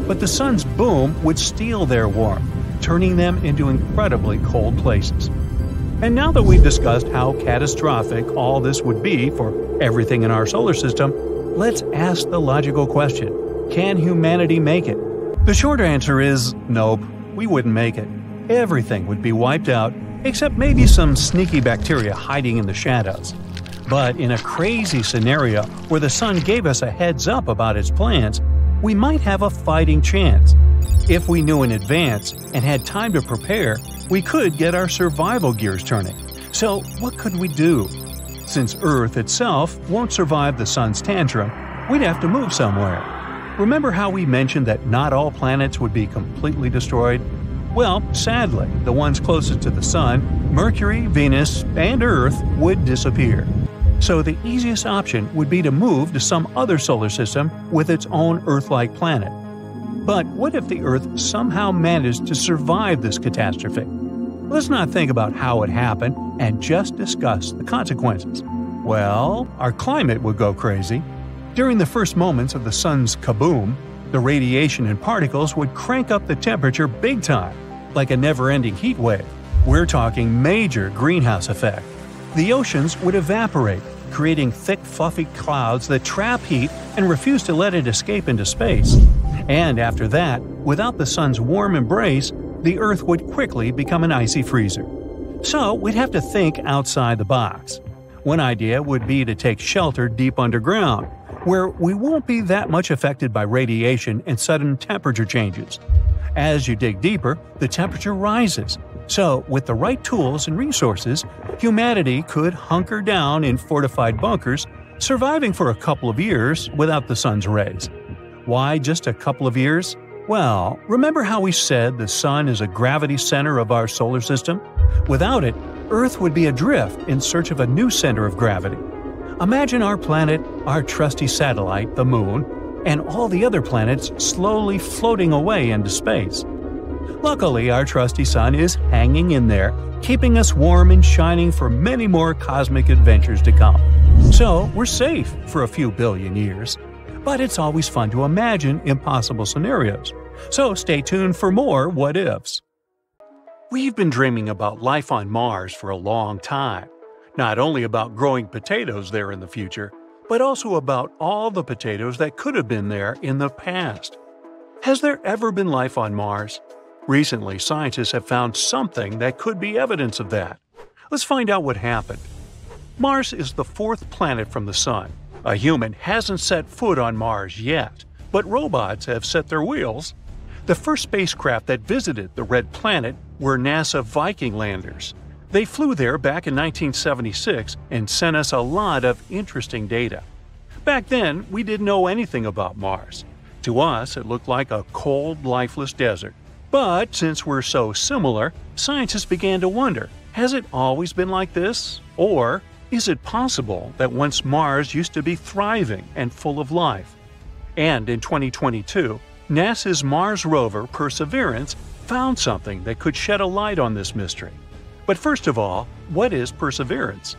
But the Sun's boom would steal their warmth, turning them into incredibly cold places. And now that we've discussed how catastrophic all this would be for everything in our solar system, let's ask the logical question: can humanity make it? The short answer is nope, we wouldn't make it. Everything would be wiped out, except maybe some sneaky bacteria hiding in the shadows. But in a crazy scenario where the Sun gave us a heads up about its plans, we might have a fighting chance. If we knew in advance and had time to prepare, we could get our survival gears turning. So what could we do? Since Earth itself won't survive the Sun's tantrum, we'd have to move somewhere. Remember how we mentioned that not all planets would be completely destroyed? Well, sadly, the ones closest to the Sun, Mercury, Venus, and Earth would disappear. So the easiest option would be to move to some other solar system with its own Earth-like planet. But what if the Earth somehow managed to survive this catastrophe? Let's not think about how it happened and just discuss the consequences. Well, our climate would go crazy. During the first moments of the Sun's kaboom, the radiation and particles would crank up the temperature big time, like a never-ending heat wave. We're talking major greenhouse effect. The oceans would evaporate, creating thick, fluffy clouds that trap heat and refuse to let it escape into space. And after that, without the Sun's warm embrace, the Earth would quickly become an icy freezer. So we'd have to think outside the box. One idea would be to take shelter deep underground, where we won't be that much affected by radiation and sudden temperature changes. As you dig deeper, the temperature rises. So, with the right tools and resources, humanity could hunker down in fortified bunkers, surviving for a couple of years without the Sun's rays. Why just a couple of years? Well, remember how we said the Sun is a gravity center of our solar system? Without it, Earth would be adrift in search of a new center of gravity. Imagine our planet, our trusty satellite, the Moon, and all the other planets slowly floating away into space. Luckily, our trusty Sun is hanging in there, keeping us warm and shining for many more cosmic adventures to come. So we're safe for a few billion years. But it's always fun to imagine impossible scenarios. So stay tuned for more What Ifs. We've been dreaming about life on Mars for a long time. Not only about growing potatoes there in the future, but also about all the potatoes that could have been there in the past. Has there ever been life on Mars? Recently, scientists have found something that could be evidence of that. Let's find out what happened. Mars is the fourth planet from the Sun. A human hasn't set foot on Mars yet, but robots have set their wheels. The first spacecraft that visited the Red Planet were NASA Viking landers. They flew there back in 1976 and sent us a lot of interesting data. Back then, we didn't know anything about Mars. To us, it looked like a cold, lifeless desert. But since we're so similar, scientists began to wonder, has it always been like this? Or is it possible that once Mars used to be thriving and full of life? And in 2022, NASA's Mars rover Perseverance found something that could shed a light on this mystery. But first of all, what is Perseverance?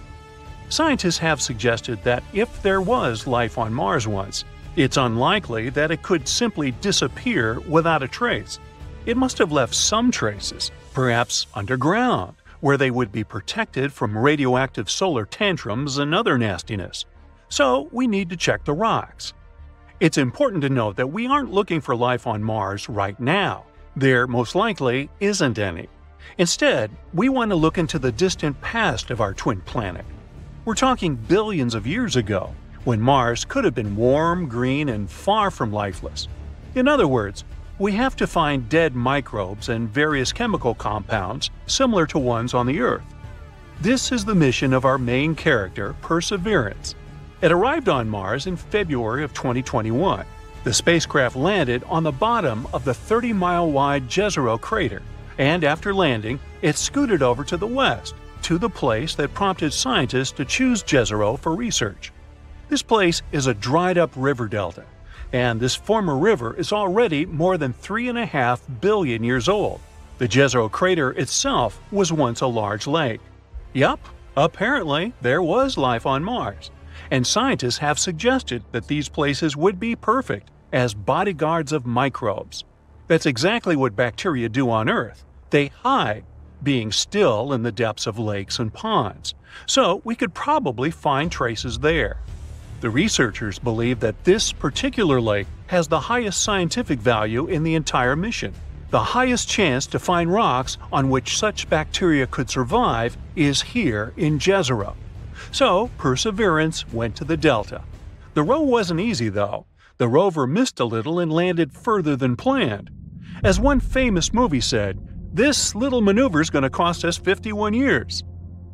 Scientists have suggested that if there was life on Mars once, it's unlikely that it could simply disappear without a trace. It must have left some traces, perhaps underground, where they would be protected from radioactive solar tantrums and other nastiness. So we need to check the rocks. It's important to note that we aren't looking for life on Mars right now. There most likely isn't any. Instead, we want to look into the distant past of our twin planet. We're talking billions of years ago, when Mars could have been warm, green, and far from lifeless. In other words, we have to find dead microbes and various chemical compounds similar to ones on the Earth. This is the mission of our main character, Perseverance. It arrived on Mars in February of 2021. The spacecraft landed on the bottom of the 30-mile-wide Jezero crater, and after landing, it scooted over to the west, to the place that prompted scientists to choose Jezero for research. This place is a dried-up river delta. And this former river is already more than 3.5 billion years old. The Jezero crater itself was once a large lake. Yup, apparently there was life on Mars. And scientists have suggested that these places would be perfect as bodyguards of microbes. That's exactly what bacteria do on Earth. They hide, being still in the depths of lakes and ponds. So we could probably find traces there. The researchers believe that this particular lake has the highest scientific value in the entire mission. The highest chance to find rocks on which such bacteria could survive is here in Jezero. So Perseverance went to the delta. The row wasn't easy, though. The rover missed a little and landed further than planned. As one famous movie said, "This little maneuver's going to cost us 51 years."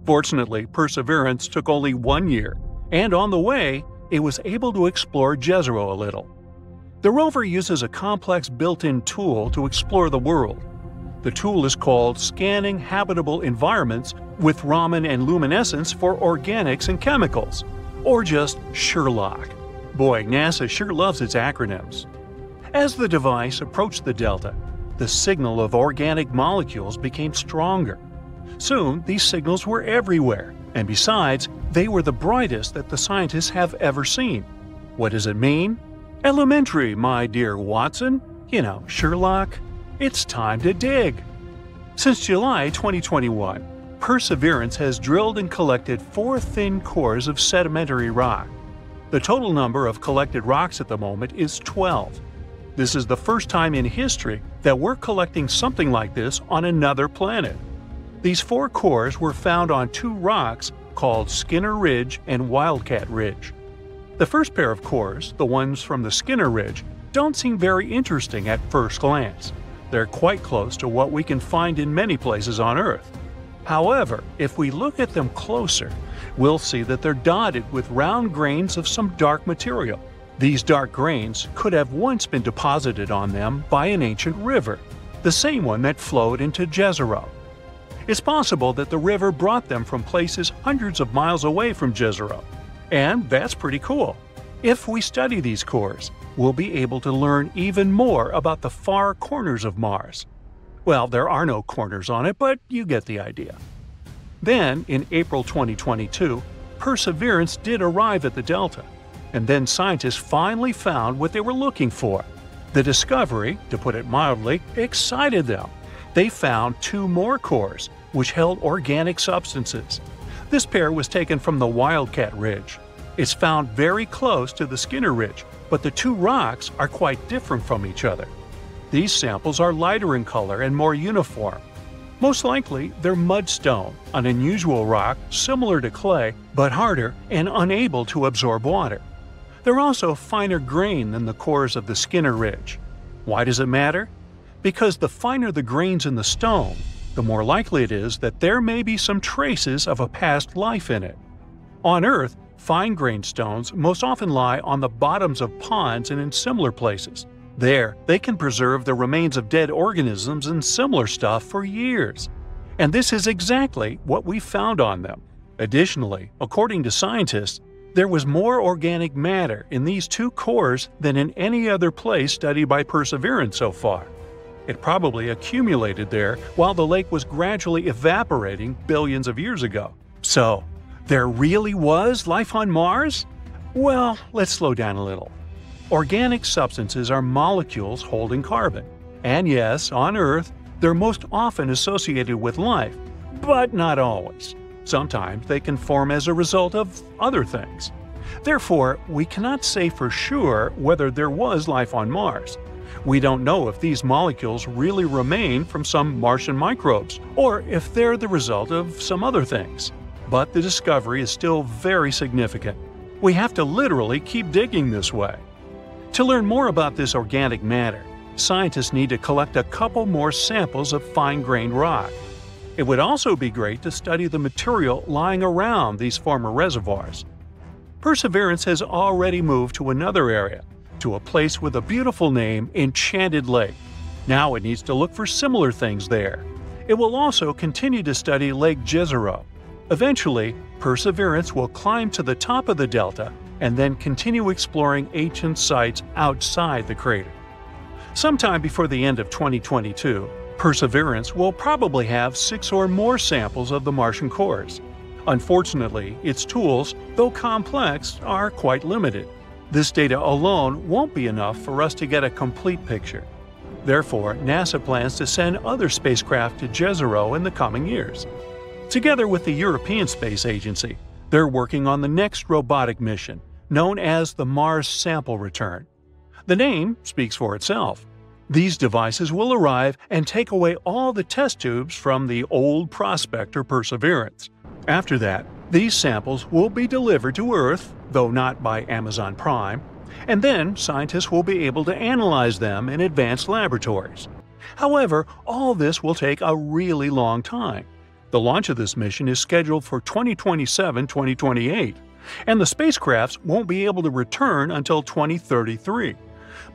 Fortunately, Perseverance took only 1 year, and on the way, it was able to explore Jezero a little. The rover uses a complex built-in tool to explore the world. The tool is called Scanning Habitable Environments with Raman and Luminescence for Organics and Chemicals, or just SHERLOC. Boy, NASA sure loves its acronyms. As the device approached the delta, the signal of organic molecules became stronger. Soon, these signals were everywhere, and besides, they were the brightest that the scientists have ever seen. What does it mean? Elementary, my dear Watson. You know, Sherlock. It's time to dig. Since July 2021, Perseverance has drilled and collected 4 thin cores of sedimentary rock. The total number of collected rocks at the moment is 12. This is the first time in history that we're collecting something like this on another planet. These 4 cores were found on 2 rocks called Skinner Ridge and Wildcat Ridge. The first pair of cores, the ones from the Skinner Ridge, don't seem very interesting at first glance. They're quite close to what we can find in many places on Earth. However, if we look at them closer, we'll see that they're dotted with round grains of some dark material. These dark grains could have once been deposited on them by an ancient river, the same one that flowed into Jezero. It's possible that the river brought them from places hundreds of miles away from Jezero. And that's pretty cool. If we study these cores, we'll be able to learn even more about the far corners of Mars. Well, there are no corners on it, but you get the idea. Then, in April 2022, Perseverance did arrive at the delta. And then scientists finally found what they were looking for. The discovery, to put it mildly, excited them. They found two more cores, which held organic substances. This pair was taken from the Wildcat Ridge. It's found very close to the Skinner Ridge, but the two rocks are quite different from each other. These samples are lighter in color and more uniform. Most likely, they're mudstone, an unusual rock similar to clay but harder and unable to absorb water. They're also finer grained than the cores of the Skinner Ridge. Why does it matter? Because the finer the grains in the stone, the more likely it is that there may be some traces of a past life in it. On Earth, fine-grained stones most often lie on the bottoms of ponds and in similar places. There, they can preserve the remains of dead organisms and similar stuff for years. And this is exactly what we found on them. Additionally, according to scientists, there was more organic matter in these two cores than in any other place studied by Perseverance so far. It probably accumulated there while the lake was gradually evaporating billions of years ago. So, there really was life on Mars? Well, let's slow down a little. Organic substances are molecules holding carbon. And yes, on Earth, they're most often associated with life, but not always. Sometimes they can form as a result of other things. Therefore, we cannot say for sure whether there was life on Mars. We don't know if these molecules really remain from some Martian microbes, or if they're the result of some other things. But the discovery is still very significant. We have to literally keep digging this way. To learn more about this organic matter, scientists need to collect a couple more samples of fine-grained rock. It would also be great to study the material lying around these former reservoirs. Perseverance has already moved to another area, to a place with a beautiful name, Enchanted Lake. Now it needs to look for similar things there. It will also continue to study Lake Jezero. Eventually, Perseverance will climb to the top of the delta and then continue exploring ancient sites outside the crater. Sometime before the end of 2022, Perseverance will probably have 6 or more samples of the Martian cores. Unfortunately, its tools, though complex, are quite limited. This data alone won't be enough for us to get a complete picture. Therefore, NASA plans to send other spacecraft to Jezero in the coming years. Together with the European Space Agency, they're working on the next robotic mission, known as the Mars Sample Return. The name speaks for itself. These devices will arrive and take away all the test tubes from the old prospector Perseverance. After that, these samples will be delivered to Earth, though not by Amazon Prime, and then scientists will be able to analyze them in advanced laboratories. However, all this will take a really long time. The launch of this mission is scheduled for 2027-2028, and the spacecrafts won't be able to return until 2033.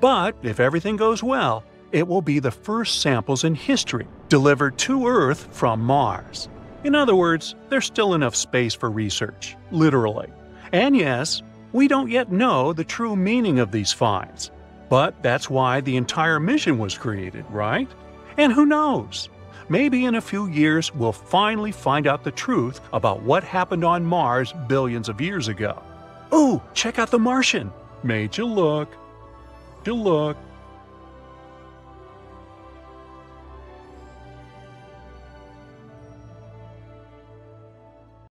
But if everything goes well, it will be the first samples in history delivered to Earth from Mars. In other words, there's still enough space for research, literally. And yes, we don't yet know the true meaning of these finds. But that's why the entire mission was created, right? And who knows? Maybe in a few years we'll finally find out the truth about what happened on Mars billions of years ago. Ooh, check out the Martian! Made you look.